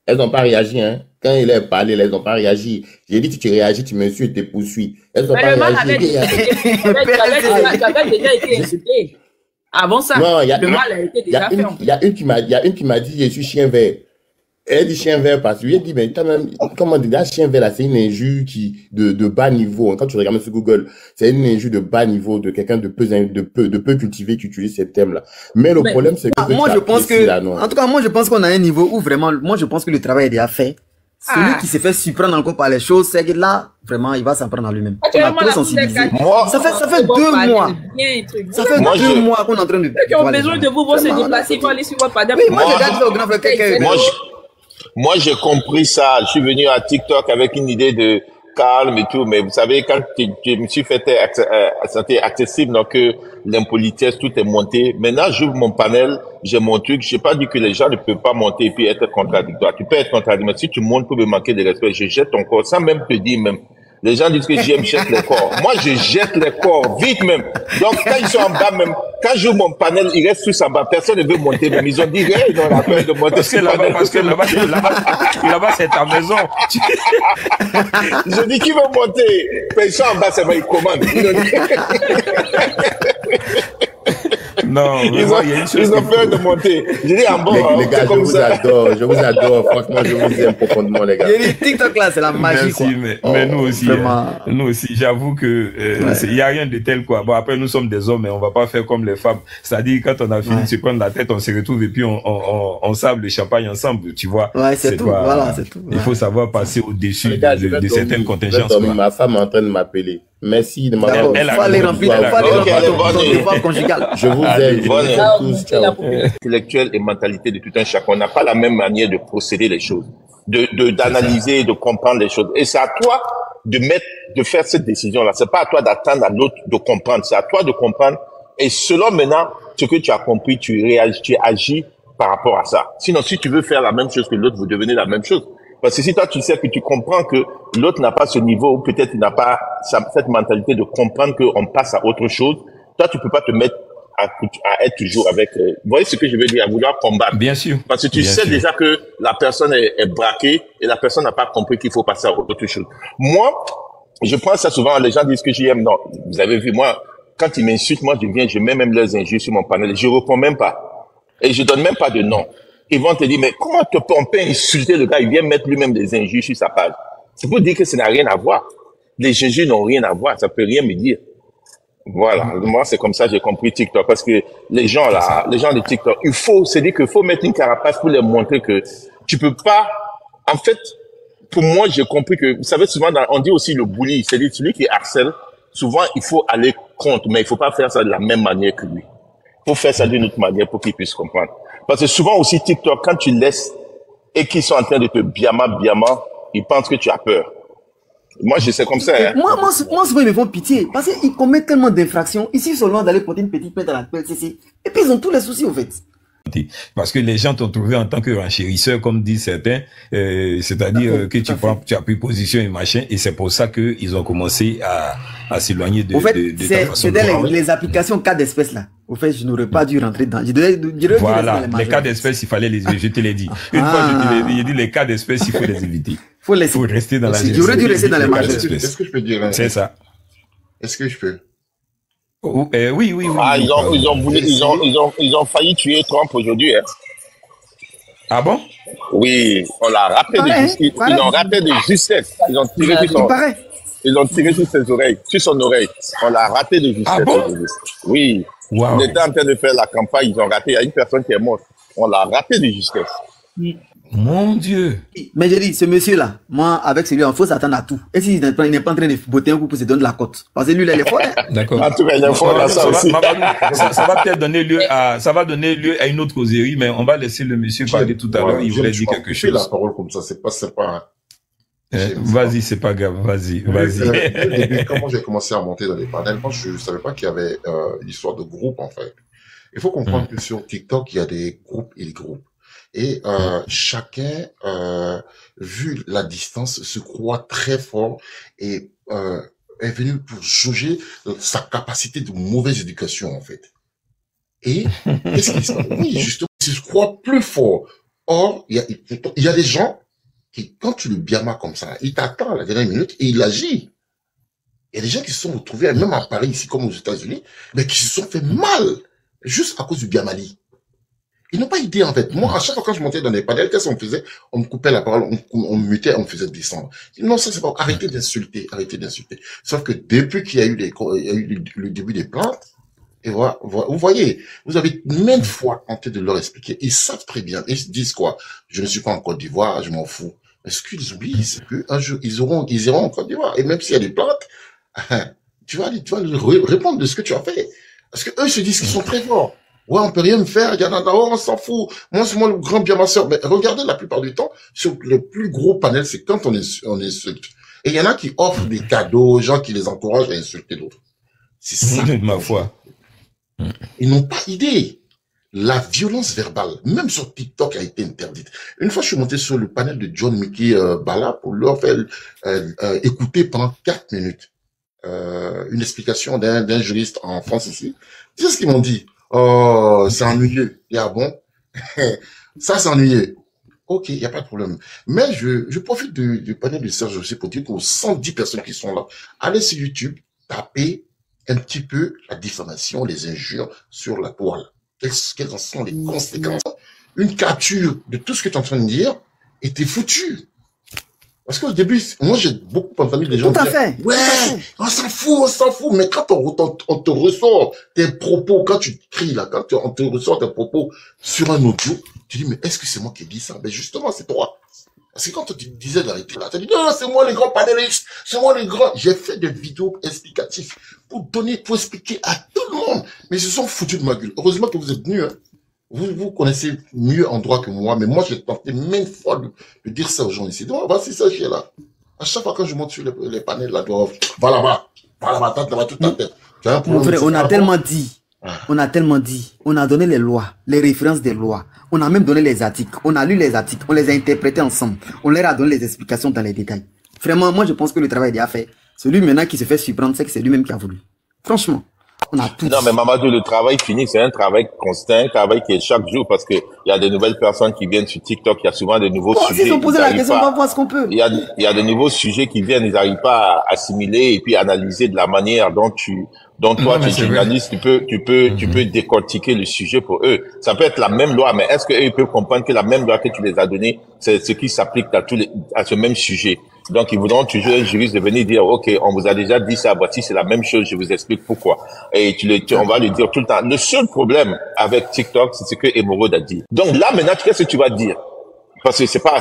Elles n'ont pas réagi, hein. Quand il a parlé, elles n'ont pas réagi. J'ai dit, tu réagis, tu m'insultes, tu poursuis. Elles n'ont pas réagi. J'avais déjà été insulté. Avant ça, le mal a été déjà fait. Il y a une qui m'a dit, je suis chien vert. Elle dit chien vert parce que lui, elle dit, mais quand même, comment dire, chien vert là, c'est une injure de bas niveau. Quand tu regardes sur Google, c'est une injure de bas niveau de quelqu'un de peu cultivé qui utilise ces thèmes-là. Mais le problème, c'est que... Moi, je pense que, en tout cas, moi, je pense qu'on a un niveau où vraiment, moi, je pense que le travail est déjà fait. Celui qui s'est fait surprendre encore par les choses, c'est que là, vraiment, il va s'en prendre à lui-même. On a trop sensibilisé. Ça fait 2 mois. Ça fait 2 mois qu'on est en train de... Ceux qui ont besoin de vous vont se déplacer, vont aller sur votre padabre. Oui, moi, je regarde ça au grand frère quelqu'un. Moi, j'ai compris ça. Je suis venu à TikTok avec une idée de calme et tout, mais vous savez, quand je me suis fait accessible, donc l'impolitesse, tout est monté. Maintenant, j'ouvre mon panel, j'ai mon truc. J'ai pas dit que les gens ne peuvent pas monter et puis être contradictoires. Tu peux être contradictoire. Si tu montes pour me manquer de respect, je jette ton corps sans même te dire même. Les gens disent que j'aime jette les corps. Moi, je jette les corps, vite même. Donc, quand ils sont en bas même, quand j'ouvre mon panel, ils restent tous en bas. Personne ne veut monter même. Ils ont dit, hey, ils ont la peur de monter. Parce que là-bas, c'est ta maison. Je dis, qui veut monter? Personne en bas, c'est vrai, ils commandent. Non, ils ont peur de monter. Je dis en bon, les gars, comme je vous adore, franchement, je vous aime profondément, les gars. TikTok là, c'est la magie. Merci, quoi. Mais nous aussi, j'avoue que il n'y a rien de tel quoi. Bon, après, nous sommes des hommes, mais on va pas faire comme les femmes. C'est-à-dire, quand on a fini de se prendre la tête, on se retrouve et puis on sable le champagne ensemble, tu vois. Ouais, c'est tout. Voilà, c'est tout. Il faut savoir passer au-dessus de certaines contingences. Ma femme est en train de m'appeler. Merci de m'avoir conjugal. Je vous aime. Intellectuel et mentalité de tout un chacun. On n'a pas la même manière de procéder les choses, d'analyser, de comprendre les choses. Et c'est à toi de faire cette décision-là. C'est pas à toi d'attendre à l'autre de comprendre. C'est à toi de comprendre. Et selon maintenant ce que tu as compris, tu réagis, tu agis par rapport à ça. Sinon, si tu veux faire la même chose que l'autre, vous devenez la même chose. Parce que si toi, tu sais que tu comprends que l'autre n'a pas ce niveau, ou peut-être il n'a pas cette mentalité de comprendre qu'on passe à autre chose, toi, tu peux pas te mettre à être toujours avec... vous voyez ce que je veux dire, à vouloir combattre. Bien sûr. Parce que tu sais déjà que la personne est braquée et la personne n'a pas compris qu'il faut passer à autre chose. Moi, je prends ça souvent, les gens disent que j'aime. Non, vous avez vu, moi, quand ils m'insultent, moi, je mets même leurs injures sur mon panel. Je réponds même pas. Et je donne même pas de nom. Ils vont te dire, mais comment on peut insulter le gars, il vient mettre lui-même des injures sur sa page. C'est pour dire que ça n'a rien à voir. Les injures n'ont rien à voir, ça peut rien me dire. Voilà, moi c'est comme ça que j'ai compris TikTok, parce que les gens là, les gens de TikTok, il faut mettre une carapace pour leur montrer que tu peux pas, en fait, pour moi j'ai compris que, vous savez souvent, on dit aussi le bully, c'est-à-dire celui qui harcèle, souvent il faut aller contre, mais il faut pas faire ça de la même manière que lui. Pour faire ça d'une autre manière, pour qu'ils puissent comprendre. Parce que souvent aussi TikTok, quand tu laisses et qu'ils sont en train de te biama, ils pensent que tu as peur. Moi, je sais comme ça. Hein. Moi, souvent, ils me font pitié. Parce qu'ils commettent tellement d'infractions. Ici, ils sont loin d'aller porter une petite plainte à la pelle, ceci. Et puis, ils ont tous les soucis, au fait. Parce que les gens t'ont trouvé en tant que renchérisseur, comme disent certains, c'est-à-dire que tu as pris position et machin, et c'est pour ça qu'ils ont commencé à s'éloigner de ta façon de parler. Les applications cas d'espèce là. Au fait, je n'aurais pas dû rentrer dedans. Voilà, les cas d'espèce, il fallait les éviter, je te l'ai dit. Une fois, je dit les cas d'espèce, il faut les éviter. Il faut rester dans la majorité. J'aurais dû rester dans les majorités. Est-ce que je peux dire? C'est ça. Est-ce que je peux? Oui. Ah, ils ont failli tuer Trump aujourd'hui. Hein. Ah bon? Oui, on l'a rappelé de justice. Ils l'ont rappelé de justesse. Ils ont tiré sur ses oreilles, sur son oreille. On l'a raté de justesse. Ah bon? Oui. Wow. On était en train de faire la campagne, ils ont raté. Il y a une personne qui est morte. On l'a raté de justesse. Mon Dieu. Mais je dis, ce monsieur-là, moi, avec celui-là, il faut s'attendre à tout. Et s'il n'est pas en train de botter un coup pour se donner la cote. Parce que lui, il est fort. D'accord. En tout cas, il est fort là, ça aussi. Ça va peut-être donner lieu à, ça va donner lieu à une autre causerie, mais on va laisser le monsieur parler tout à l'heure. Il voulait dire quelque chose. La parole comme ça, c'est pas. Vas-y, c'est pas grave. Vas-y. Comment j'ai commencé à monter dans les panels, moi, je savais pas qu'il y avait l'histoire de groupe, en fait. Il faut comprendre que sur TikTok, il y a des groupes et des groupes. Et chacun, vu la distance, se croit très fort et est venu pour juger sa capacité de mauvaise éducation, en fait. Et qu'est-ce qui se passe? Oui, justement, il se croit plus fort. Or, il y a des gens qui, quand tu le biamas comme ça, il t'attend à la dernière minute et il agit. Il y a des gens qui se sont retrouvés, même à Paris, ici, comme aux États-Unis, mais qui se sont fait mal juste à cause du biamali. Ils n'ont pas idée, en fait. Moi, à chaque fois quand je montais dans les panels, qu'est-ce qu'on faisait? On me coupait la parole, on me mutait, on me faisait descendre. Non, ça, c'est pas... Arrêtez d'insulter, arrêtez d'insulter. Sauf que depuis qu'il y a eu le début des plaintes, et voilà, vous voyez, vous avez même fois tenté de leur expliquer. Ils savent très bien. Ils se disent quoi? Je ne suis pas en Côte d'Ivoire, je m'en fous. Mais ce qu'ils oublient, c'est qu'un jour, ils iront en Côte d'Ivoire. Et même s'il y a des plaintes, tu vas répondre de ce que tu as fait. Parce que eux se disent qu'ils sont très forts. Ouais, on peut rien me faire, on s'en fout. Moi, c'est moi le grand biamasseur. Mais regardez, la plupart du temps, sur le plus gros panel, c'est quand on insulte. Et il y en a qui offrent des cadeaux aux gens qui les encouragent à insulter d'autres. C'est ça. De ma foi. Ils n'ont pas idée. La violence verbale, même sur TikTok, a été interdite. Une fois, je suis monté sur le panel de John Mickey Bala pour leur faire écouter pendant 4 minutes une explication d'un juriste en France ici. Tu sais ce qu'ils m'ont dit? Oh, c'est ennuyeux. Et ah bon? Ça, c'est ennuyeux. Ok, il n'y a pas de problème. Mais je profite du panel de Serge aussi pour dire qu'aux 110 personnes qui sont là, allez sur YouTube, tapez un petit peu la diffamation, les injures sur la toile. Quelles en sont les conséquences? Une capture de tout ce que tu es en train de dire et t'es foutu. Parce qu'au début, moi j'ai beaucoup entendu des gens dire, ouais, on s'en fout, mais quand on te ressort tes propos, quand tu cries là, quand on te ressort tes propos sur un audio, tu dis, mais est-ce que c'est moi qui ai dit ça? Mais justement, c'est toi. Parce que quand tu disais d'arrêter là, tu as dit, non, c'est moi les grands panélistes, c'est moi les grands. J'ai fait des vidéos explicatives pour donner, pour expliquer à tout le monde, mais ils se sont foutus de ma gueule. Heureusement que vous êtes venus, hein. Vous connaissez mieux en droit que moi, mais moi, j'ai tenté maintes fois de dire ça aux gens ici. Donc, voici ça, j'ai là. À chaque fois quand je monte sur les panels, là, va là-bas, t'as tout à tête. On a tellement dit, on a donné les lois, les références des lois, on a même donné les articles, on a lu les articles, on les a interprétés ensemble, on leur a donné les explications dans les détails. Vraiment, moi, je pense que le travail est déjà fait. Celui maintenant qui se fait surprendre, c'est que c'est lui-même qui a voulu. Franchement. Non, mais Mamadou, le travail fini, c'est un travail constant, un travail qui est chaque jour parce que il y a de nouvelles personnes qui viennent sur TikTok, il y a souvent de nouveaux sujets. Il y a de nouveaux sujets qui viennent, ils n'arrivent pas à assimiler et puis analyser de la manière dont toi, tu journaliste, tu peux décortiquer le sujet pour eux. Ça peut être la même loi, mais est-ce qu'eux peuvent comprendre que la même loi que tu les as donnée, c'est ce qui s'applique à ce même sujet? Donc, ils voudront toujours un juriste de venir dire, OK, on vous a déjà dit ça, voici, c'est la même chose, je vous explique pourquoi. Et on va le dire tout le temps. Le seul problème avec TikTok, c'est ce que Emeraude a dit. Donc là, maintenant, qu'est-ce que tu vas dire? Parce que c'est pas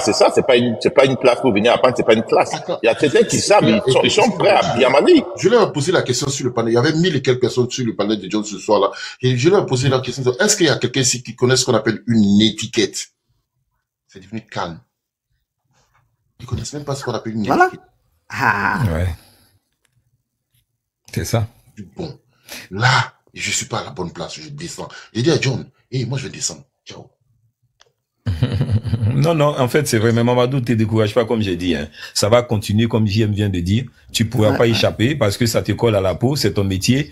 une place pour venir apprendre, c'est pas une classe. Il y a certains qui savent, ils sont prêts à bien aller. Je leur ai posé la question sur le panel. Il y avait 1000 et quelques personnes sur le panel de John ce soir-là. Et je leur ai posé la question, est-ce qu'il y a quelqu'un ici qui connaît ce qu'on appelle une étiquette? C'est devenu calme. Ils connaissent même pas ce qu'on appelle une étiquette. Ah. Ouais. C'est ça. Bon. Là, je suis pas à la bonne place, je descends. J'ai dit à John, hey, moi je vais descendre. Ciao. Non, en fait, c'est vrai. Mais Mamadou, ne te décourage pas, comme j'ai dit. Hein. Ça va continuer, comme JM vient de dire. Tu ne pourras pas échapper parce que ça te colle à la peau, c'est ton métier.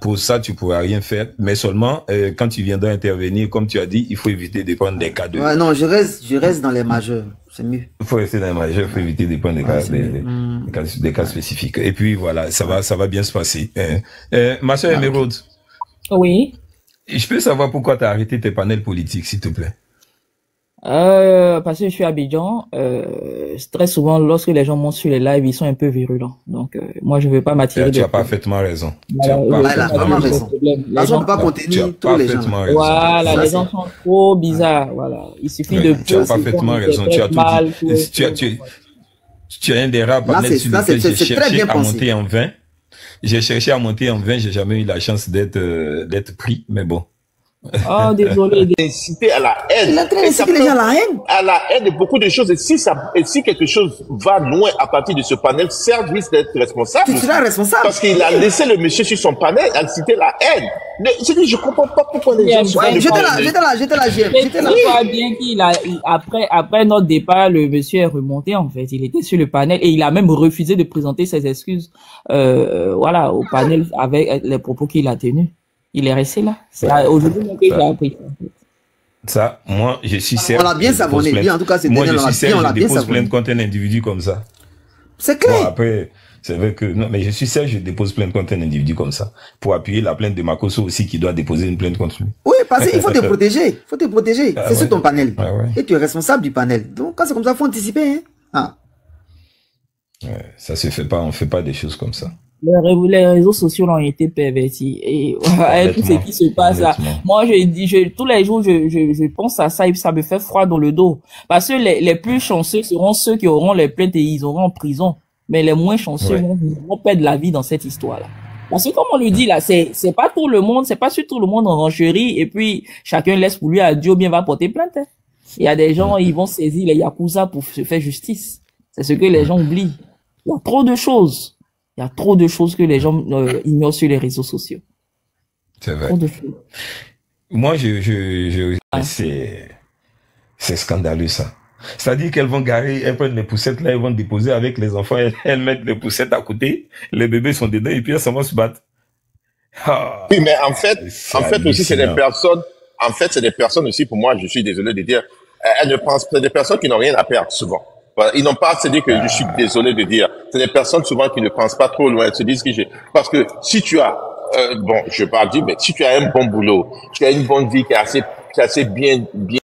Pour ça, tu ne pourras rien faire. Mais seulement, quand tu viendras intervenir, comme tu as dit, il faut éviter de prendre des cadeaux. Ouais, non, je reste dans les majeurs. C'est mieux. Il faut rester dans les majeurs, il faut éviter de prendre des cas spécifiques. Et puis, voilà, ça va bien se passer. Ma soeur Emeraude. Oui. Je peux savoir pourquoi tu as arrêté tes panels politiques, s'il te plaît? Parce que je suis à Abidjan. Très souvent, lorsque les gens montent sur les lives, ils sont un peu virulents. Donc, moi, je ne veux pas m'attirer. Tu as parfaitement raison. Les gens ne peuvent pas contenir tous les gens. Voilà, les gens sont trop bizarres. Voilà. Il suffit de... Tu as parfaitement raison. Tu as tout dit. Tu as un des rares panels sur lesquels j'ai cherché à monter en vain. J'ai cherché à monter en vain, j'ai jamais eu la chance d'être pris, mais bon. Oh, désolé. Inciter à la haine. Il a très incité les gens à la haine. À la haine de beaucoup de choses. Et si quelque chose va loin à partir de ce panel, Serge risque d'être responsable. Tu seras responsable. Parce qu'il a laissé le monsieur sur son panel inciter la haine. Je comprends pas pourquoi les gens sont... J'étais là. Après notre départ, le monsieur est remonté, en fait. Il était sur le panel et il a même refusé de présenter ses excuses, voilà, au panel avec les propos qu'il a tenus. Il est resté là. Aujourd'hui, j'ai appris. Ça, moi, je suis Serge. On l'a bien savonné. Lui, en tout cas, c'est moi, je suis Serge, on l'a bien savonné. Je dépose plainte contre un individu comme ça. C'est clair. Bon, après, c'est vrai que... Non, mais je suis Serge, je dépose plainte contre un individu comme ça. Pour appuyer la plainte de Makosso aussi, qui doit déposer une plainte contre lui. Oui, parce qu'il faut te protéger. Il faut te protéger. C'est sur ton panel. Ah, ouais. Et tu es responsable du panel. Donc, quand c'est comme ça, il faut anticiper. Hein. Ah. Ouais, ça se fait pas. On fait pas des choses comme ça. Les réseaux sociaux ont été pervertis et tout ce qui se passe là. Moi, je dis, tous les jours, je pense à ça et ça me fait froid dans le dos. Parce que les plus chanceux seront ceux qui auront les plaintes et ils auront en prison. Mais les moins chanceux vont perdre la vie dans cette histoire-là. Parce que comme on le dit là, c'est pas tout le monde, c'est pas sur tout le monde en rancherie et puis chacun laisse pour lui adieu, bien va porter plainte. Hein. Il y a des gens, ils vont saisir les Yakuza pour se faire justice. C'est ce que les gens oublient. Il y a trop de choses. Il y a trop de choses que les gens ignorent sur les réseaux sociaux. C'est vrai. Trop de choses. Moi, c'est scandaleux, ça. C'est-à-dire qu'elles vont garer, elles prennent les poussettes, là, elles vont déposer avec les enfants, elles mettent les poussettes à côté, les bébés sont dedans, et puis elles s'en vont se battre. Ah, oui, mais en fait aussi, c'est des personnes, en fait, c'est des personnes aussi, pour moi, je suis désolé de dire, elles ne pensent, c'est des personnes qui n'ont rien à perdre, souvent. Voilà. Ils n'ont pas à se dire que je suis désolé de dire. C'est des personnes souvent qui ne pensent pas trop loin. Elles se disent que j'ai... Parce que si tu as... bon, je parle du... Mais si tu as un bon boulot, tu as une bonne vie qui est assez bien